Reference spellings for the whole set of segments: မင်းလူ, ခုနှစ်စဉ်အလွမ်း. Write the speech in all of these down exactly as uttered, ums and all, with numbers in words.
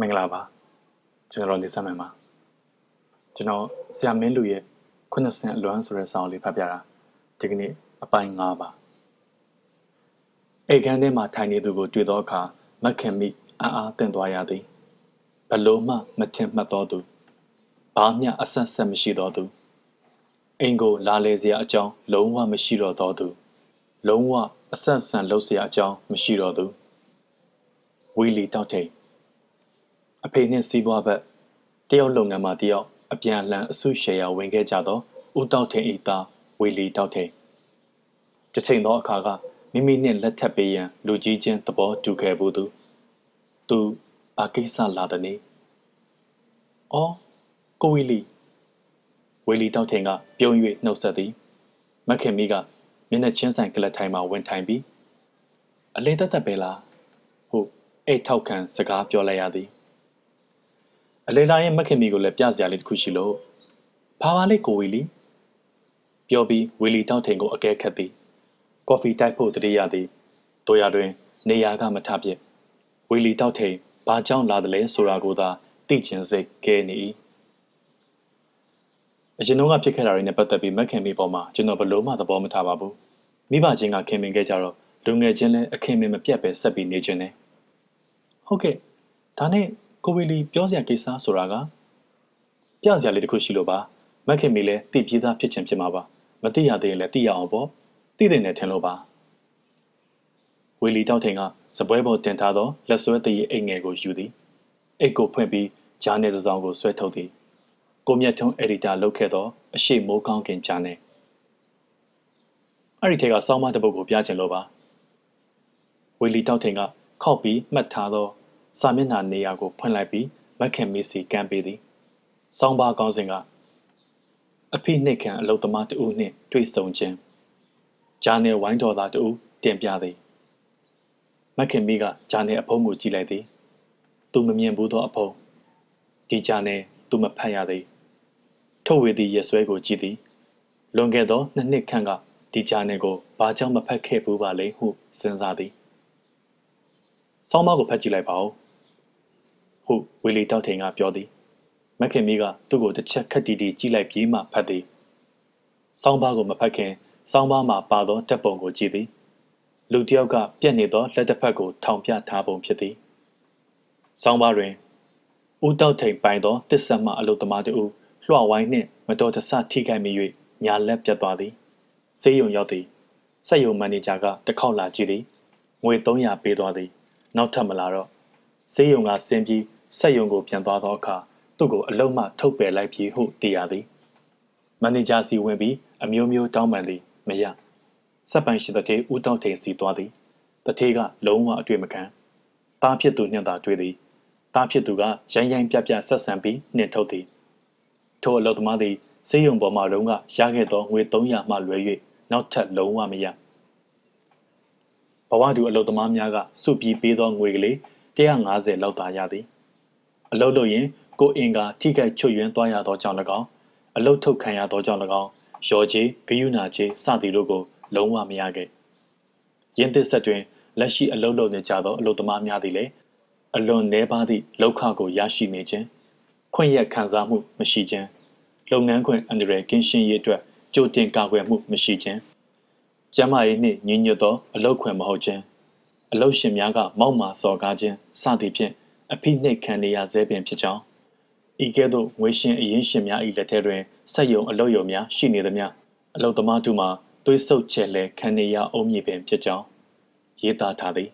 မင်္ဂလာပါကျွန်တော်နေဆက်မယ်ပါကျွန်တော်ဆရာမင်းလူရဲ့ခုနှစ်ဆင့်အလွမ်းဆိုတဲ့စာအုပ်လေးဖတ်ပြတာဒီကနေ့အပိုင်းငါးပါအိမ်ခန်းထဲမှာထိုင်နေသူကိုတွေ့သောအခါမခင်မိအာအာတင့်သွားရသည်ဘလို့မှမထင်မှတ်သောသူဘာမျှအဆက်ဆက်မရှိသောသူအိမ်ကိုလာလေစရာအကြောင်းလုံးဝမရှိတော့သောသူလုံးဝအဆက်ဆံလုပ်စရာအကြောင်းမရှိတော့သူဝီလီတောက်ထိန်အဖေနှင့်စီးပွားဘက်တရုတ်လုပ်ငန်းမှာတရုတ်အပြန်အလှန်အစုရှယ်ယာဝင်ခဲ့ကြသောဦးတောက်ထိန်ဤသားဝီလီတောက်ထိန်တစ်ချိန်သောအခါကမိမိနှင့်လက်ထပ်ပေးရန်လူကြီးချင်းသဘောတူခဲ့ဘူးသူသူဘာကိစ္စလာသနည်းအော်ကိုဝီလီဝီလီတောက်ထိန်ကပြုံး၍နှုတ်ဆက်သည်မခင်မီကမျက်နှာချင်းဆိုင်ကလပ်ထိုင်မှာဝင်ထိုင်ပြီးအလေတက်တက်ပဲလားဟုအိတ်ထောက်ခံစကားပြောလိုက်ရသည်အလေလာရဲ့မခင်မီကိုလည်းပြစရာလေးတစ်ခုရှိလို့ဘာပါလဲကိုဝီလီပြောပြီးဝီလီတောက်ထိန်ကိုအကဲခတ်သည်ကော်ဖီတိုက်ဖို့တတိယသည်တို့ရတွင်နေရာကမထပြည့်ဝီလီတောက်ထိန်ဘာကြောင့်လာသလဲဆိုတာကိုသာသိချင်စိတ်ကဲနေ၏အရင်ကဖြစ်ခဲ့တာတွေနဲ့ပတ်သက်ပြီးမခင်မီပေါ်မှာကျွန်တော်ဘလို့မှသဘောမထားပါဘူးမိဘချင်းကခင်မင်ခဲ့ကြတော့လူငယ်ချင်းလည်းအခင်မင်မပြတ်ပဲဆက်ပြီးနေခြင်းနဲ့ဟုတ်ကဲ့ဒါနဲ့ကိုဝီလီပြောစရာကိစ္စဆိုတာကပြစရာလေးတစ်ခုရှိလို့ပါမခင်မီလည်းသိပြေးသားဖြစ်ခြင်းဖြစ်မှာပါမသိရသေးရင်လည်းသိရအောင်ပေါ့သိတဲ့နဲ့ထင်လို့ပါဝီလီတောက်ထိန်ကစပွဲပေါ်တင်ထားသောလက်ဆွဲတည်အိတ်ငယ်ကိုယူသည်အိတ်ကိုဖွင့်ပြီးဂျာနယ်တစ်စောင်ကိုဆွဲထုတ်သည်ကိုမြတ်ထုံး editor လုပ်ခဲ့သောအရှိမိုးကောင်းခင်ဂျာနယ်အဲ့ဒီထဲကစောင်းမတစ်ပုဒ်ကိုပြချင်လို့ပါဝီလီတောက်ထိန်ကခောက်ပြီးမှတ်ထားသောစာမျက်နှာနေရာကိုဖွင့်လိုက်ပြီးမခင်မီစီကမ်းပေးသည်စောင်းပါကောင်းစဉ်ကအဖိနှိတ်ခံအလုပ်သမားတဦးနှင့်တွေ့ဆုံခြင်းဂျာနယ်ဝိုင်းတော်သားတဦးတင်ပြသည်မခင်မီကဂျာနယ်အဖုံးကိုကြည့်လိုက်သည်သူမမြင်ဘူးသောအဖုံးဒီဂျာနယ်သူမဖတ်ရသည်ထုတ်ဝေသည့်ရက်စွဲကိုကြည့်သည်လွန်ခဲ့သောနှစ်နှစ်ခန့်ကဒီဂျာနယ်ကိုဘာကြောင့်မဖတ်ခဲ့ဘူးပါလဲဟုစဉ်းစားသည်စောင်းမကိုဖတ်ကြည့်လိုက်ပါဦးဟုဝီလီတောက်ထိန်ကပြောသည်မခင်မီကသူ့ကိုတစ်ချက်ခက်တီတီကြည့်လိုက်ပြီးမှဖတ်သည်စောင်းပါကိုမဖတ်ခင်စောင်းပါမှာပါသောတပ်ပုံကိုကြည့်သည်လူတစ်ယောက်ကပြက်နေသောလက်တစ်ဖက်ကိုထောင်ပြထားပုံဖြစ်သည်စောင်းပါတွင်ဦးတောက်ထိန်ပိုင်သောတစ္ဆမအလုသမားတို့လွှတ်ဝိုင်းနှင့်မတော်တဆထိခိုက်မိ၍ညာလက်ပြတ်သွားသည်ဆေးရုံရောက်သည်စက်ရုံမန်နေဂျာကတစ်ခေါက်လာကြည့်သည်ငွေသုံးရာပေးသွားသည်နောက်ထပ်မလာတော့ဆေးရုံကဆင်းပြီးစက်ရုံကိုပြန်သွားသောအခါသူ့ကိုအလုံးမှထုတ်ပယ်လိုက်ပြီးဟုသိရသည်မန်နေဂျာစီဝင်ပြီးအမျိုးမျိုးတောင်းပန်သည်မရစက်ပိုင်ရှိသတဲ့ဦးတောက်ထိန်စီသွားသည်တထေးကလုံးဝအတွေ့မခံတားဖြစ်သူနှင့်သာတွေ့သည်တားဖြစ်သူကရိုင်းရိုင်းပြပြဆက်ဆံပြီးနှင်ထုတ်သည်ထို့အလုပ်သမားသည်စေယုံပေါ်မှာလုံးကရခဲ့သောငွေသုံးရာမှလွဲ၍နောက်ထပ်လုံးဝမရဘဝတူအလုပ်သမားများကစုပြီးပေးသောငွေကလေးတစ်ရာငါးဆယ်လောက်သာရသည်အလုပ်လုပ်ရင်ကိုအင်ကထိခိုက်ချွတ်ယွင်းသွားရသောကြောင့်၎င်းအလုပ်ထုတ်ခံရသောကြောင့်၎င်းရော်ချေဂယုဏချေစသည်တို့ကိုလုံးဝမရခဲ့ရင်းသစ်ဆက်တွင်လက်ရှိအလုပ်လုပ်နေကြသောအလုပ်သမားများသည်လည်းအလွန်နှဲပါသည့်လောက်ခကိုရရှိနေခြင်းခွင့်ရခံစားမှုမရှိခြင်းလုပ်ငန်းခွင်အန္တရာယ်ကင်းရှင်းရေးအတွက်ကြိုတင်ကာကွယ်မှုမရှိခြင်းကျန်းမာရေးနှင့်ညီညွတ်သောအလုပ်ခွင်မဟုတ်ခြင်းအလုပ်ရှင်များကမောက်မာစော်ကားခြင်းစသည်ဖြင့်အဖိနှိတ်ခံနေရဆဲပင်ဖြစ်ကြောင်းဤကဲ့သို့ငွေရှင်အရင်းရှင်များ၏လက်ထက်တွင်စက်ရုံအလုပ်ရုံများရှိနေသမျှအလုပ်သမားတို့မှာသွေးဆုပ်ချဲ့လဲခံနေရအုံးမြည်ပင်ဖြစ်ကြောင်းရေးသားထားသည်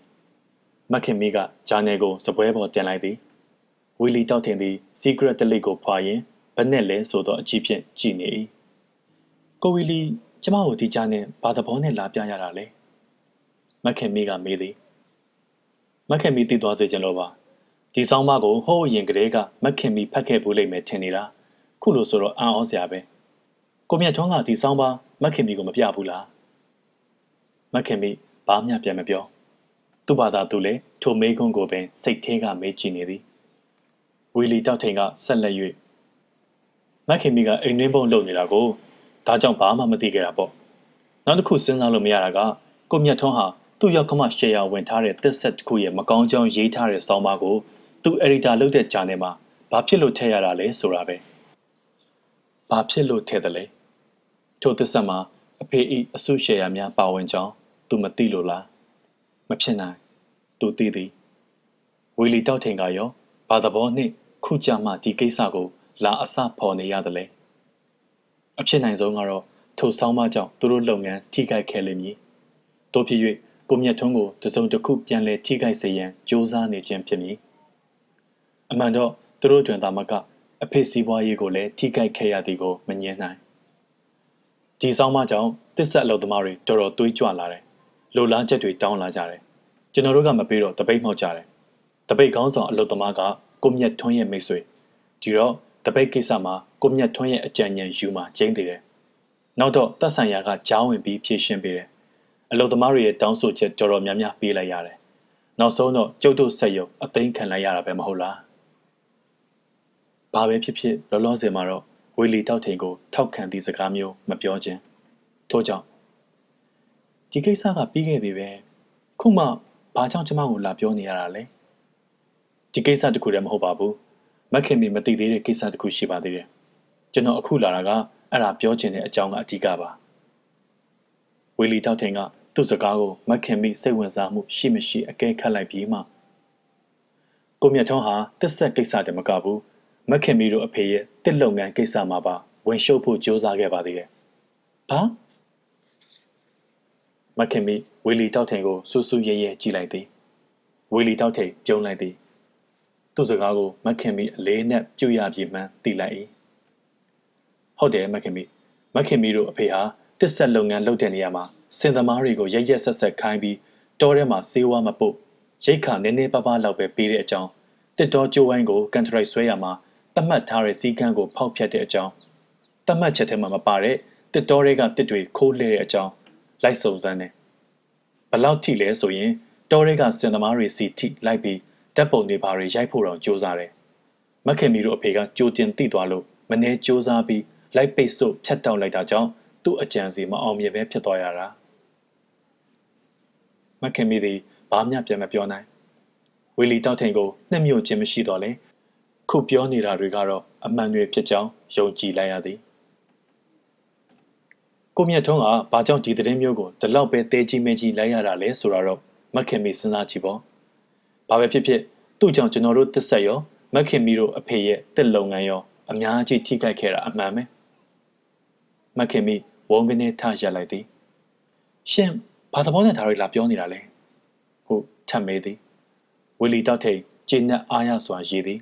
မခင်မီကဂျာနယ်ကိုစပွဲပေါ်တင်လိုက်သည်ဝီလီတောက်ထိန်သည် secret တလိကိုဖွာရင်းဘယ်နဲ့လဲဆိုသောအကြည့်ဖြင့်ကြည့်နေ၏ကိုဝီလီကျမတို့ဒီဂျာနယ်ဘာသဘောနဲ့လာပြရတာလဲမခင်မီကမေးသည်မခင်မီသိသွားစေခြင်းလို့ပါဒီဆောင်းမကိုဟိုးရင်ကလေးကမခင်မီဖတ်ခဲ့ပိုးလိမ့်မယ်ထင်နေလားခုလိုဆိုတော့အံ့ဩစရာပဲကိုမြတ်ထွန်းကဒီဆောင်းပါမခင်မီကိုမပြဘူးလားမခင်မီဘာမှပြန်မပြောသူ့ဘာသာသူလည်းထိုမေးခွန်းကိုပင်စိတ်ထဲကမေးကြည့်နေသည်ဝီလီတောက်ထိန်ကဆက်လက်၍မခင်မီကအိမ်နှင်းပုံလုပ်နေတာကိုဒါကြောင့်ဘာမှမသိခဲ့တာပေါ့နောက်တစ်ခုစဉ်းစားလို့မရတာကကိုမြတ်ထွန်းဟာသူ့ရောက်ခမရှယ်ယာဝင်ထားတဲ့တစ်ဆက်တစ်ခုရဲ့မကောင်းကြောင်းရေးထားတဲ့စောင်းပါးကို သူ editor လုပ်တဲ့ channel မှာ ဘာဖြစ်လို့ထည့်ရတာလဲဆိုတာပဲ။ဘာဖြစ်လို့ထည့်တယ်လဲ။ထို့သစ္စာမှာအဖေ၏အစုရှယ်ယာများပါဝင်ကြောင်းသူမသိလို့လား။မဖြစ်နိုင်။သူသိသည်။ဝီလီတောက်ထင်ကရောဘာသဘောနှင့်ခုကြမှဒီကိစ္စကိုလာအစဖော်နေရတယ်လဲ။အဖြစ်နိုင်ဆုံးကတော့ထိုဆောင်းမကြောင့်သူတို့လုပ်ငန်းထိခိုက်ခဲ့လိမ့်မည်။တို့ဖြစ်၍ကိုမြတ်ထွန်းကိုတစုံတစ်ခုပြန်လဲထိခိုက်စေရန်ကြိုးစားနေခြင်းဖြစ်မည်။အမှန်တော့သူတို့တွင်သာမကအဖေစီးပွားရေးကိုလည်းထိခိုက်ခဲ့ရသည်ကိုမငြင်းနိုင်။ဒီဆောင်းမကြောင့်တစ္ဆတ်အလုပ်သမားတွေတော်တော်သွေးကြွလာတယ်။လိုလားချက်တွေတောင်းလာကြတယ်။ကျွန်တော်တို့ကမပေးတော့တပိတ်မှောက်ကြတယ်။တပိတ်ကောင်းဆောင်အလုပ်သမားကကိုမြတ်ထွန်းရဲ့မိတ်ဆွေဒီတော့တပိတ်ကိစ္စမှာကိုမြတ်ထွန်းရဲ့အကြံဉာဏ်ယူမှကျင်းသေးတယ်။နောက်တော့တပ်ဆိုင်ရာကကြားဝင်ပြီးဖြည့်ရှင်းပေးတယ်။အလုပ်သမားတွေရဲ့တောင်းဆိုချက်တော်တော်များများပေးလိုက်ရတယ်။နောက်ဆုံးတော့ကျုပ်တို့ဆက်ရုံအသိခံလိုက်ရတာပဲမဟုတ်လား။ဘာပဲဖြစ်ဖြစ်လောလောဆယ်မှာတော့ဝေလီတောက်ထိန်ကိုထောက်ခံသည့်စကားမျိုးမပြောခြင်း။ထို့ကြောင့်ဒီကိစ္စကပြီးခဲ့ပြီပဲ။ခုမှဘာကြောင့်ကျမကိုလာပြောနေရတာလဲ။ဒီကိစ္စတခုတည်းမဟုတ်ပါဘူး။မခင်မီမသိသေးတဲ့ကိစ္စတစ်ခုရှိပါသေးတယ်။ကျွန်တော်အခုလာတာကအဲ့ဒါပြောချင်တဲ့အကြောင်းကအဓိကပါ။ဝီလီတောက်ထင်ကသူ့စကားကိုမခင်မီစိတ်ဝင်စားမှုရှိမရှိအကဲခတ်လိုက်ပြီးမှကိုမြတ်ထွန်းဟာတစ္ဆက်ကိစ္စတည်းမကဘူး။မခင်မီတို့အဖေရဲ့တစ်လုပ်ငန်းကိစ္စမှာပါဝင်ရှုပ်ဖို့ကြိုးစားခဲ့ပါသေးတယ်။ဘာ?မခင်မီဝီလီတောက်ထင်ကိုစူးစူးရဲရဲကြည့်လိုက်သည်။ဝီလီတောက်ထင်ပြုံးလိုက်သည်။သူ့စကားကိုမခင်မီအလေးနဲ့ပြုတ်ရပြီမှန်းသိလိုက်၏ဟုတ်တယ်မခင်မီမခင်မီတို့အဖေဟာတစ္ဆက်လုပ်ငန်းလုပ်တဲ့နေရာမှာစင်သမားတွေကိုရိုက်ရက်ဆက်ဆက်ခိုင်းပြီးတောထဲမှာဆေးဝါးမပုတ်ရိတ်ခါနည်းနည်းပါးပါးလောက်ပဲပေးတဲ့အကြောင်းတစ်တော်ကျိုးဝိုင်းကိုကန်ထရိုက်ဆွဲရမှာသတ်မှတ်ထားတဲ့စည်းကမ်းကိုဖောက်ဖျက်တဲ့အကြောင်းသတ်မှတ်ချက်ထဲမှာမပါတဲ့တစ်တော်တွေကတစ်တွေခိုးလှဲတဲ့အကြောင်းလိုက်စုံစမ်းတယ်ဘလောက်ထိလဲဆိုရင်တောတွေကစင်သမားတွေစီထိလိုက်ပြီးတပ်ပုံတွေဘာတွေရိုက်ဖို့တော့ကြိုးစားတယ်။မခင်မီတို့အဖေကကြိုတင်သိသွားလို့မနှဲကြိုးစားပြီးလိုက်ပိတ်ဆို့ဖြတ်တောက်လိုက်တာကြောင့်သူ့အကြံစီမအောင်မြင်ပဲဖြစ်သွားရတာ။မခင်မီသည်ဘာမှပြန်မပြောနိုင်။ဝီလီတောက်ထိန်ကိုနှစ်မြို့ချင်းမရှိတော့လဲ။ခုပြောနေတာတွေကတော့အမှန်တွေဖြစ်ကြောင်းယုံကြည်လိုက်ရသည်။ကိုမြတ်ထွန်းကဘာကြောင့်ဒီသတင်းမျိုးကိုဒီလောက်ပဲတဲကြီးမင်းကြီးလိုက်ရတာလဲဆိုတာတော့မခင်မီစဉ်းစားကြည့်ပေါ့။ဘာပဲဖြစ်ဖြစ်သူ့ကြောင့်ကျွန်တော်တို့တစ္ဆက်ရောမခင်မီတို့အဖေရဲ့တစ်လုပ်ငန်းရောအများကြီးထိခိုက်ခဲ့တာအမှန်ပဲမခင်မီဝုန်းကနေထရလိုက်သည်ရှင်ဘာသဘောနဲ့ဒါတွေလာပြောနေတာလဲဟုတ်ထပ်မေးသည်ဝီလီတောက်ထိန်ကျေနပ်အားရစွာရည်သည်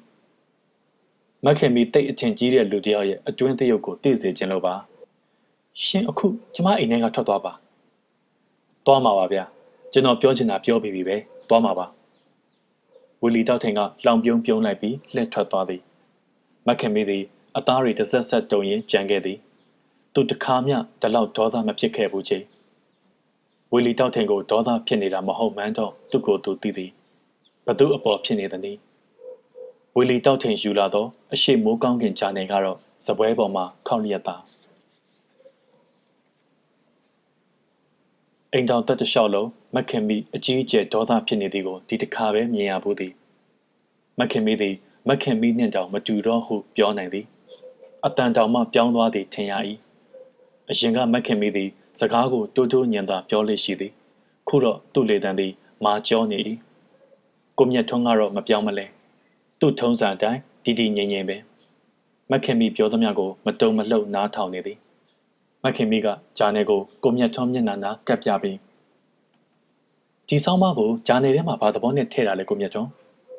မခင်မီတိတ်အထင်ကြီးတဲ့လူတစ်ယောက်ရဲ့အတွင်းသရုပ်ကိုသိစေခြင်းလို့ပါရှင်အခုကျမအိမ်ထဲကထွက်သွားပါသွားမှာပါဗျာကျွန်တော်ပြောချင်တာပြောပြီးပြီပဲသွားမှာပါဝီလီတောက်ထင်ကလောင်ပြုံးပြုံးလိုက်ပြီးလှည့်ထွက်သွားသည်မခင်မီသည်အသားတွေတဆက်ဆက်တုံရင်းကြံခဲ့သည်သူတခါမျှဒီလောက်ဒေါသမဖြစ်ခဲ့ဘူးချင်းဝီလီတောက်ထင်ကိုဒေါသဖြစ်နေတာမဟုတ်မှန်းတော့သူ့ကိုယ်သူသိသည်ဘသူအပေါ်ဖြစ်နေသည်နည်းဝီလီတောက်ထင်ယူလာသောအရှိမိုးကောင်းကင်ချာနယ်ကတော့စပွဲပေါ်မှာခေါက်လျက်သာအိမ်တော်တက်တလျှောက်လုံးမခင်မီအကြီးအကျယ်ဒေါသဖြစ်နေသည်ကိုဒီတစ်ခါပဲမြင်ရဘူးသည်မခင်မီသည်မခင်မီနှင့်တောင်မတူတော့ဟုပြောနိုင်သည်အတန်တောင်မှပြောင်းသွားသည်ထင်ရ၏အရင်ကမခင်မီသည်စကားကိုတိုးတိုးညံသာပြောလေရှိသည်ခုတော့သူ့လေတံသည်မာကျော်နေ၏ကိုမြတ်ထွန်းကတော့မပြောင်းမလဲသူ့ထုံးစံအတိုင်းဒီဒီငြိမ်ငြိမ်ပဲမခင်မီပြောသမျှကိုမတုံမလှုပ်နားထောင်နေသည်မခင်မီကဂျာနယ်ကိုကိုမြတ်ထွန်းမျက်နှာနာကပ်ပြပြီးဒီဆောင်းပါးကိုဂျာနယ်ထဲမှာဘာသဘောနဲ့ထည့်တာလဲကိုမြတ်ထွန်း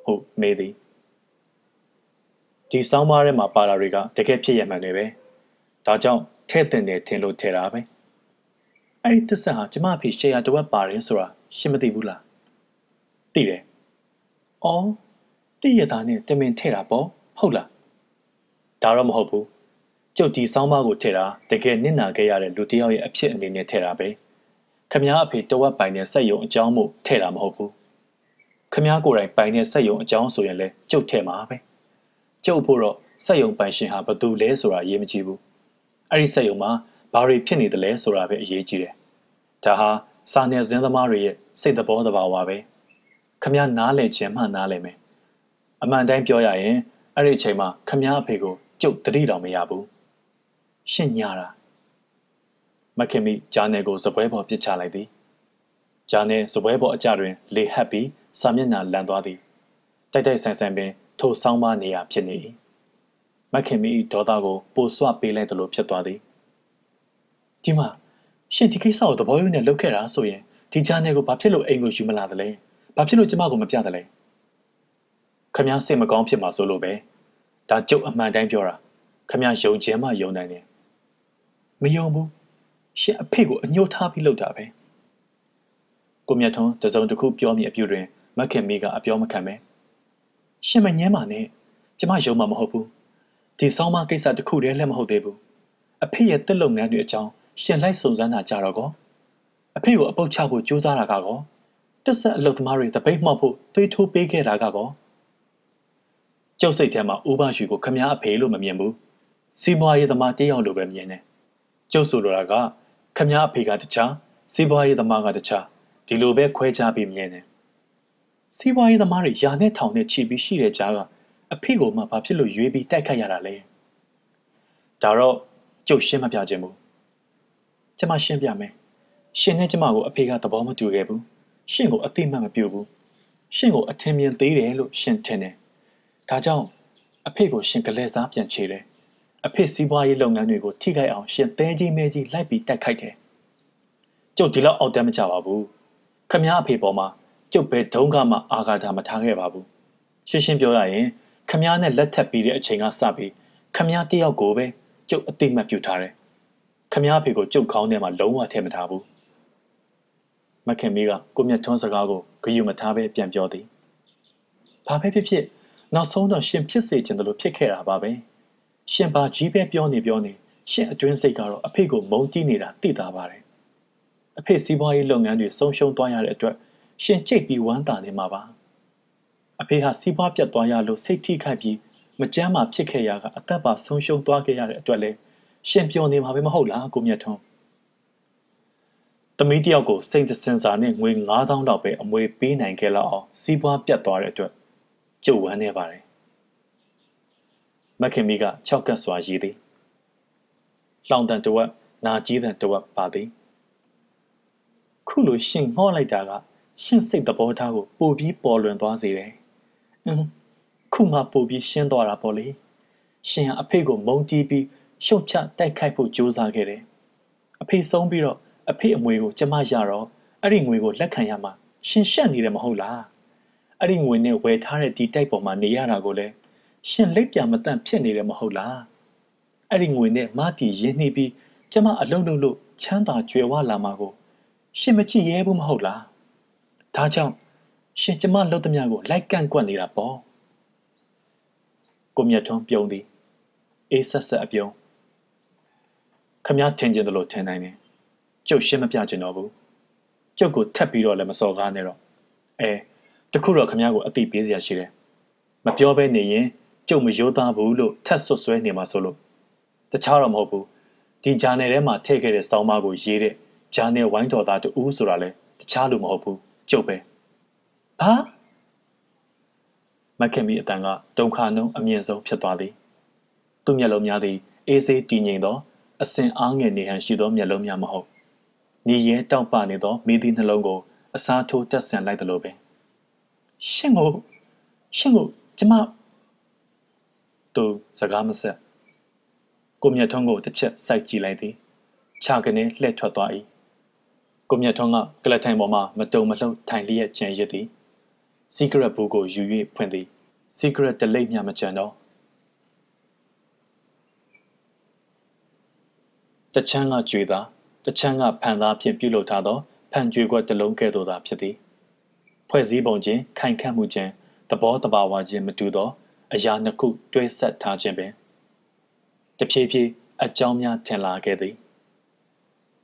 ဟုတ်မေးသည်ဒီဆောင်းပါးထဲမှာပါတာတွေကတကယ်ဖြစ်ရမှန်တွေပဲဒါကြောင့်ထည့်တင်တယ်ထင်လို့ထည့်တာပဲအဲ့ဒီတစ္ဆာဟာကျမအဖေရှယ်ယာတစ်ဝက်ပါတယ်ဆိုတာရှင်းမသိဘူးလားသိတယ်အော်သိရတာနဲ့တမင်ထည့်တာပေါ့ဟုတ်လားဒါတော့မဟုတ်ဘူးကျုပ်ဒီဆောင်းပါးကိုထည့်တာတကယ်နစ်နာခဲ့ရတဲ့လူတစ်ယောက်ရဲ့အဖြစ်အနေနဲ့ထည့်တာပဲခမည်းအဖေတဝက်ပိုင်တဲ့စက်ယုံအကြောင်းမို့ထည့်တာမဟုတ်ဘူးခမည်းကိုယ်တိုင်ပိုင်တဲ့စက်ယုံအကြောင်းဆိုရင်လဲကျုပ်ထည့်မှာပဲကျုပ်ဖို့တော့စက်ယုံပိုင်ရှင်ဟာဘသူလဲဆိုတာရေးမကြည့်ဘူးအဲ့ဒီစက်ယုံမှာဘာတွေဖြစ်နေတယ်လဲဆိုတာပဲအရေးကြီးတယ်ဒါဟာစာနယ်ဇင်းသမားတွေရဲ့စိတ်သဘောတဘာဝပဲခမည်းနားလည်ခြင်းမှနားလည်မယ် အမှန်တိုင်းပြောရရင်အဲ့ဒီအချိန်မှာခမည်းအဖေကိုကျုပ်တတိတော်မရဘူးရှင့်ညာတာမခင်မိဂျာနယ်ကိုစပွဲပေါ်ပစ်ချလိုက်သည်ဂျာနယ်စပွဲပေါ်အကြတွင်လေဟပ်ပြီးစာမျက်နှာလန်သွားသည်တိုက်တိုက်ဆန်ဆန်ပင်ထိုဆောင်းပါးနေရာဖြစ်နေ၏မခင်မိဒေါသကိုပိုဆွပေးလိုက်သလိုဖြစ်သွားသည်ဒီမှာရှင့်ဒီကိစ္စကိုသဘောယူနဲ့လုပ်ခဲ့တာဆိုရင်ဒီဂျာနယ်ကိုဘာဖြစ်လို့အိမ်ကိုယူမလာသလဲဘာဖြစ်လို့ကျမကိုမပြသလဲခမည်းစိတ်မကောင်းဖြစ်မှာဆိုလို့ပဲဒါကျုပ်အမှန်တိုင်းပြောတာခမည်းယုံကျဲမှယုံနိုင်တယ်မယုံဘူးရှင်အဖေကိုအညှို့ထားပြီးလုပ်တာပဲကိုမြတ်ထွန်းတစုံတစ်ခုပြောမိအပြုတွင်မခင်မေကအပြောမခံပဲရှင်မငင်းပါနဲ့ကျမယုံမှာမဟုတ်ဘူးဒီဆောင်မကိစ္စတစ်ခုတည်းလည်းမဟုတ်သေးဘူးအဖေရဲ့တက်လုပ်ငန်းတွေအကြောင်းရှင်လိုက်စုံစမ်းတာကြတော့ကောအဖေကိုအပုတ်ချဖို့ကြိုးစားတာကကောတက်ဆက်အလုပ်သမားတွေတပိတ်မှောက်ဖို့သွေးထိုးပေးခဲ့တာကကောကျောက်စိတ်ထဲမှာဥပရွှေကိုခမည်းအဖေလို့မမြင်ဘူးစီးပွားရေးသမားတယောက်လိုပဲမြင်တယ်ကျုပ်ဆိုလိုတာကခမည်းအဖေကတခြားစီးပွားရေးသမားကတခြားဒီလိုပဲခွဲခြားပြီးမြင်တယ်စီးပွားရေးသမားတွေယာနဲ့ထောင်နဲ့ချီပြီးရှိတဲ့ကြားကအဖေကိုမှဘာဖြစ်လို့ရွေးပြီးတိုက်ခတ်ရတာလဲဒါတော့ကျုပ်ရှင်းမပြခြင်းဘူးကျမရှင်းပြမယ်ရှင်နဲ့ကျမကိုအဖေကသဘောမတူခဲ့ဘူးရှင်ကိုအသိမှတ်မပြုဘူးရှင်ကိုအထင်မြင်သေးတယ်လို့ရှင်ထင်တယ်ဒါကြောင့်အဖေကိုရှင်ကလေးစားပြန်ချေတယ်အဖေစီးပွားရေးလုပ်ငန်းတွေကိုထိခိုက်အောင်ရှင်တဲကြီးမဲကြီးလိုက်ပြီးတိုက်ခိုက်တယ်ကျုပ်ဒီလောက်အောက်တန်းမချပါဘူးခမည်းအဖေပေါ်မှာကျုပ်ပဲဒုံးကမှအာဃာတမထားခဲ့ပါဘူးရှင်းရှင်းပြောရရင်ခမည်းနဲ့လက်ထပ်ပြီးတဲ့အချိန်ကစပြီးခမည်းတယောက်ကိုပဲကျုပ်အသိမှတ်ပြုထားတယ်ခမည်းအဖေကိုကျုပ်ခေါင်းထဲမှာလုံးဝထည့်မထားဘူးမခင်မေကကိုမြတ်ထွန်းစကားကိုဂရုမထားပဲပြန်ပြောသည်ဘာပဲဖြစ်ဖြစ်နောက်ဆုံးတော့ရှင်ဖြစ်စေချင်တယ်လို့ဖြစ်ခဲ့တာပါပဲရှင်ပါကြီးပဲပြောနေပြောနေရှင်အတွင်းစိတ်ကတော့အဖေကိုမုန်းတီးနေတာသိတာပါတယ်အဖေစီးပွားရေးလုပ်ငန်းတွေဆုံးရှုံးသွားရတဲ့အတွက်ရှင်ကြိတ်ပြီးဝမ်းသာနေမှာပါအဖေဟာစီးပွားပြတ်သွားရလို့စိတ်ထိခိုက်ပြီးမကြမ်းမှဖြစ်ခဲ့ရကအသက်ပါဆုံးရှုံးသွားခဲ့ရတဲ့အတွက်လဲရှင်ပြောနေမှာပဲမဟုတ်လားကိုမြတ်ထွန်းသမီးတယောက်ကိုစိတ်တစင်စာနဲ့ငွေငါးသောင်းလောက်ပဲအမွေပေးနိုင်ခဲ့လောက်အောင်စီးပွားပြတ်သွားတဲ့အတွက်ကျုပ်ဝမ်းနေပါတယ်မခင်မီက၆ကပ်စွာရည်သည်လှောင်တန်တဝက်နာကြီးတန်တဝက်ပါသည်ခုလိုရှင်ငှော့လိုက်တာကရှင်စိတ်သဘောထားကိုပိုပြီးပေါ်လွင်သွားစေတယ်။အင်းခုမှပိုပြီးရှင်းသွားတာပေါ့လေ။ရှင်ကအဖေကိုမုန်းတီးပြီးရှုတ်ချတိုက်ခိုက်ဖို့ကြိုးစားခဲ့တယ်။အဖေဆုံးပြီးတော့အဖေအမွေကိုကျမရတော့အဲ့ဒီငွေကိုလက်ခံရမှရှင်ရှက်နေတယ်မဟုတ်လား။အဲ့ဒီငွေနဲ့ဝယ်ထားတဲ့ဒီတိုက်ပေါ်မှာနေရတာကိုလည်းရှင်လက်ပြမတန့်ဖြစ်နေတယ်မဟုတ်လား။အဲ့ဒီငွေနဲ့မတီရင်းနှီးပြီးကျမအလုံးလုံးလို့ချမ်းသာကြွယ်ဝလာမှာကိုရှင်မကြည့်ရဲဘူးမဟုတ်လားဒါကြောင့်ရှင်ကျမလှုပ်သမျှကိုလိုက်ကန့်ကွက်နေတာပေါ့ကိုမြတ်ထွန်းပြုံးသည်အေးဆက်ဆက်အပြုံးခမည်းထင်ကျင်တယ်လို့ထင်နိုင်တယ်ကျုပ်ရှင်းမပြချင်တော့ဘူးကျုပ်ကိုထပ်ပြီးတော့လည်းမစော်ကားနဲ့တော့အဲတခုတော့ခမည်းကိုအသိပေးစရာရှိတယ်မပြောဘဲနေရင်ကျုပ်မရိုးသားဘူးလို့ထပ်ဆွဆွဲနေမှာဆိုလို့တခြားတော့မဟုတ်ဘူးဒီဂျာနယ်ထဲမှာထည့်ခဲ့တဲ့စောင်းမကိုရေးတဲ့ဂျာနယ်ဝိုင်းတော်သားတူဦးဆိုတာလဲတခြားလူမဟုတ်ဘူးကျုပ်ပဲဘာမခင်မီအတန်ကဒုံခါနှုံးအမြင့်ဆုံးဖြစ်သွားသည်သူ့မျက်လုံးများသည်အေးဆေးတည်ငြိမ်သောအစင်အားငယ်နေဟန်ရှိသောမျက်လုံးများမဟုတ်နေရဲတောက်ပနေသောမိသည့်နှလုံးကိုအစားထိုးတက်ဆန်လိုက်သလိုပင်ရှင်ကိုရှင်ကိုကျမသူစကားမဆက်ကိုမြတ်ထွန်းကိုတစ်ချက်စိုက်ကြည့်လိုက်သည်ခြာကနေလှည့်ထွက်သွား၏ကိုမြတ်ထွန်းကကလထိုင်ပေါ်မှမတုံမလှုပ်ထိုင်လျက်ကြံရစ်သည်စီးကရက်ဘူးကိုယူ၍ဖွင့်သည်စီးကရက်တလိပ်များမကျန်တော့တချမ်းကကြွေသာတချမ်းကဖန်သားဖြင့်ပြုလုပ်ထားသောဖန်ကြွေခွက်တစ်လုံးကဲ့သို့သာဖြစ်သည်ဖွဲ့စည်းပုံချင်းခိုင်ခန့်မှုချင်းသဘောတဘာဝချင်းမတူသောအရာနှစ်ခုတွဲဆက်ထားခြင်းပင်တဖြည်းဖြည်းအကြောင်းများထင်လာခဲ့သည်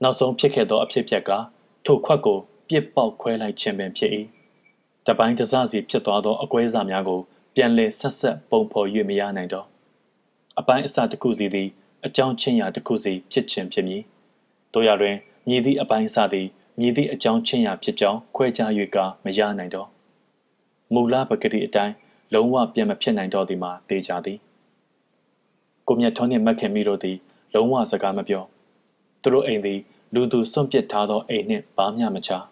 နောက်ဆုံးဖြစ်ခဲ့သောအဖြစ်အပျက်ကထိုခွက်ကိုပြစ်ပေါက်ခွဲလိုက်ခြင်းပင်ဖြစ်၏တပိုင်းတစစီဖြစ်သွားသောအကွဲအစများကိုပြန်လည်ဆက်ဆက်ပုံဖော်၍မရနိုင်တော့အပိုင်းအစတစ်ခုစီသည်အကြောင်းချင်းရာတစ်ခုစီဖြစ်ခြင်းဖြစ်မည်တို့ရတွင်မြည်သည့်အပိုင်းအစသည်မြည်သည့်အကြောင်းချင်းရာဖြစ်ကြောင်းခွဲခြား၍ကမရနိုင်တော့မူလပကတိအတိုင်း လုံးဝပြန်မဖြစ်နိုင်တော့သည်မှာတေချာသည်ကိုမြတ်ထွန်းနှင့်မက်ခင်မိတို့သည်လုံးဝစကားမပြောသူတို့အိမ်သည်လူသူစွန့်ပစ်ထားသောအိမ်နှင့်ဘာမျှမခြား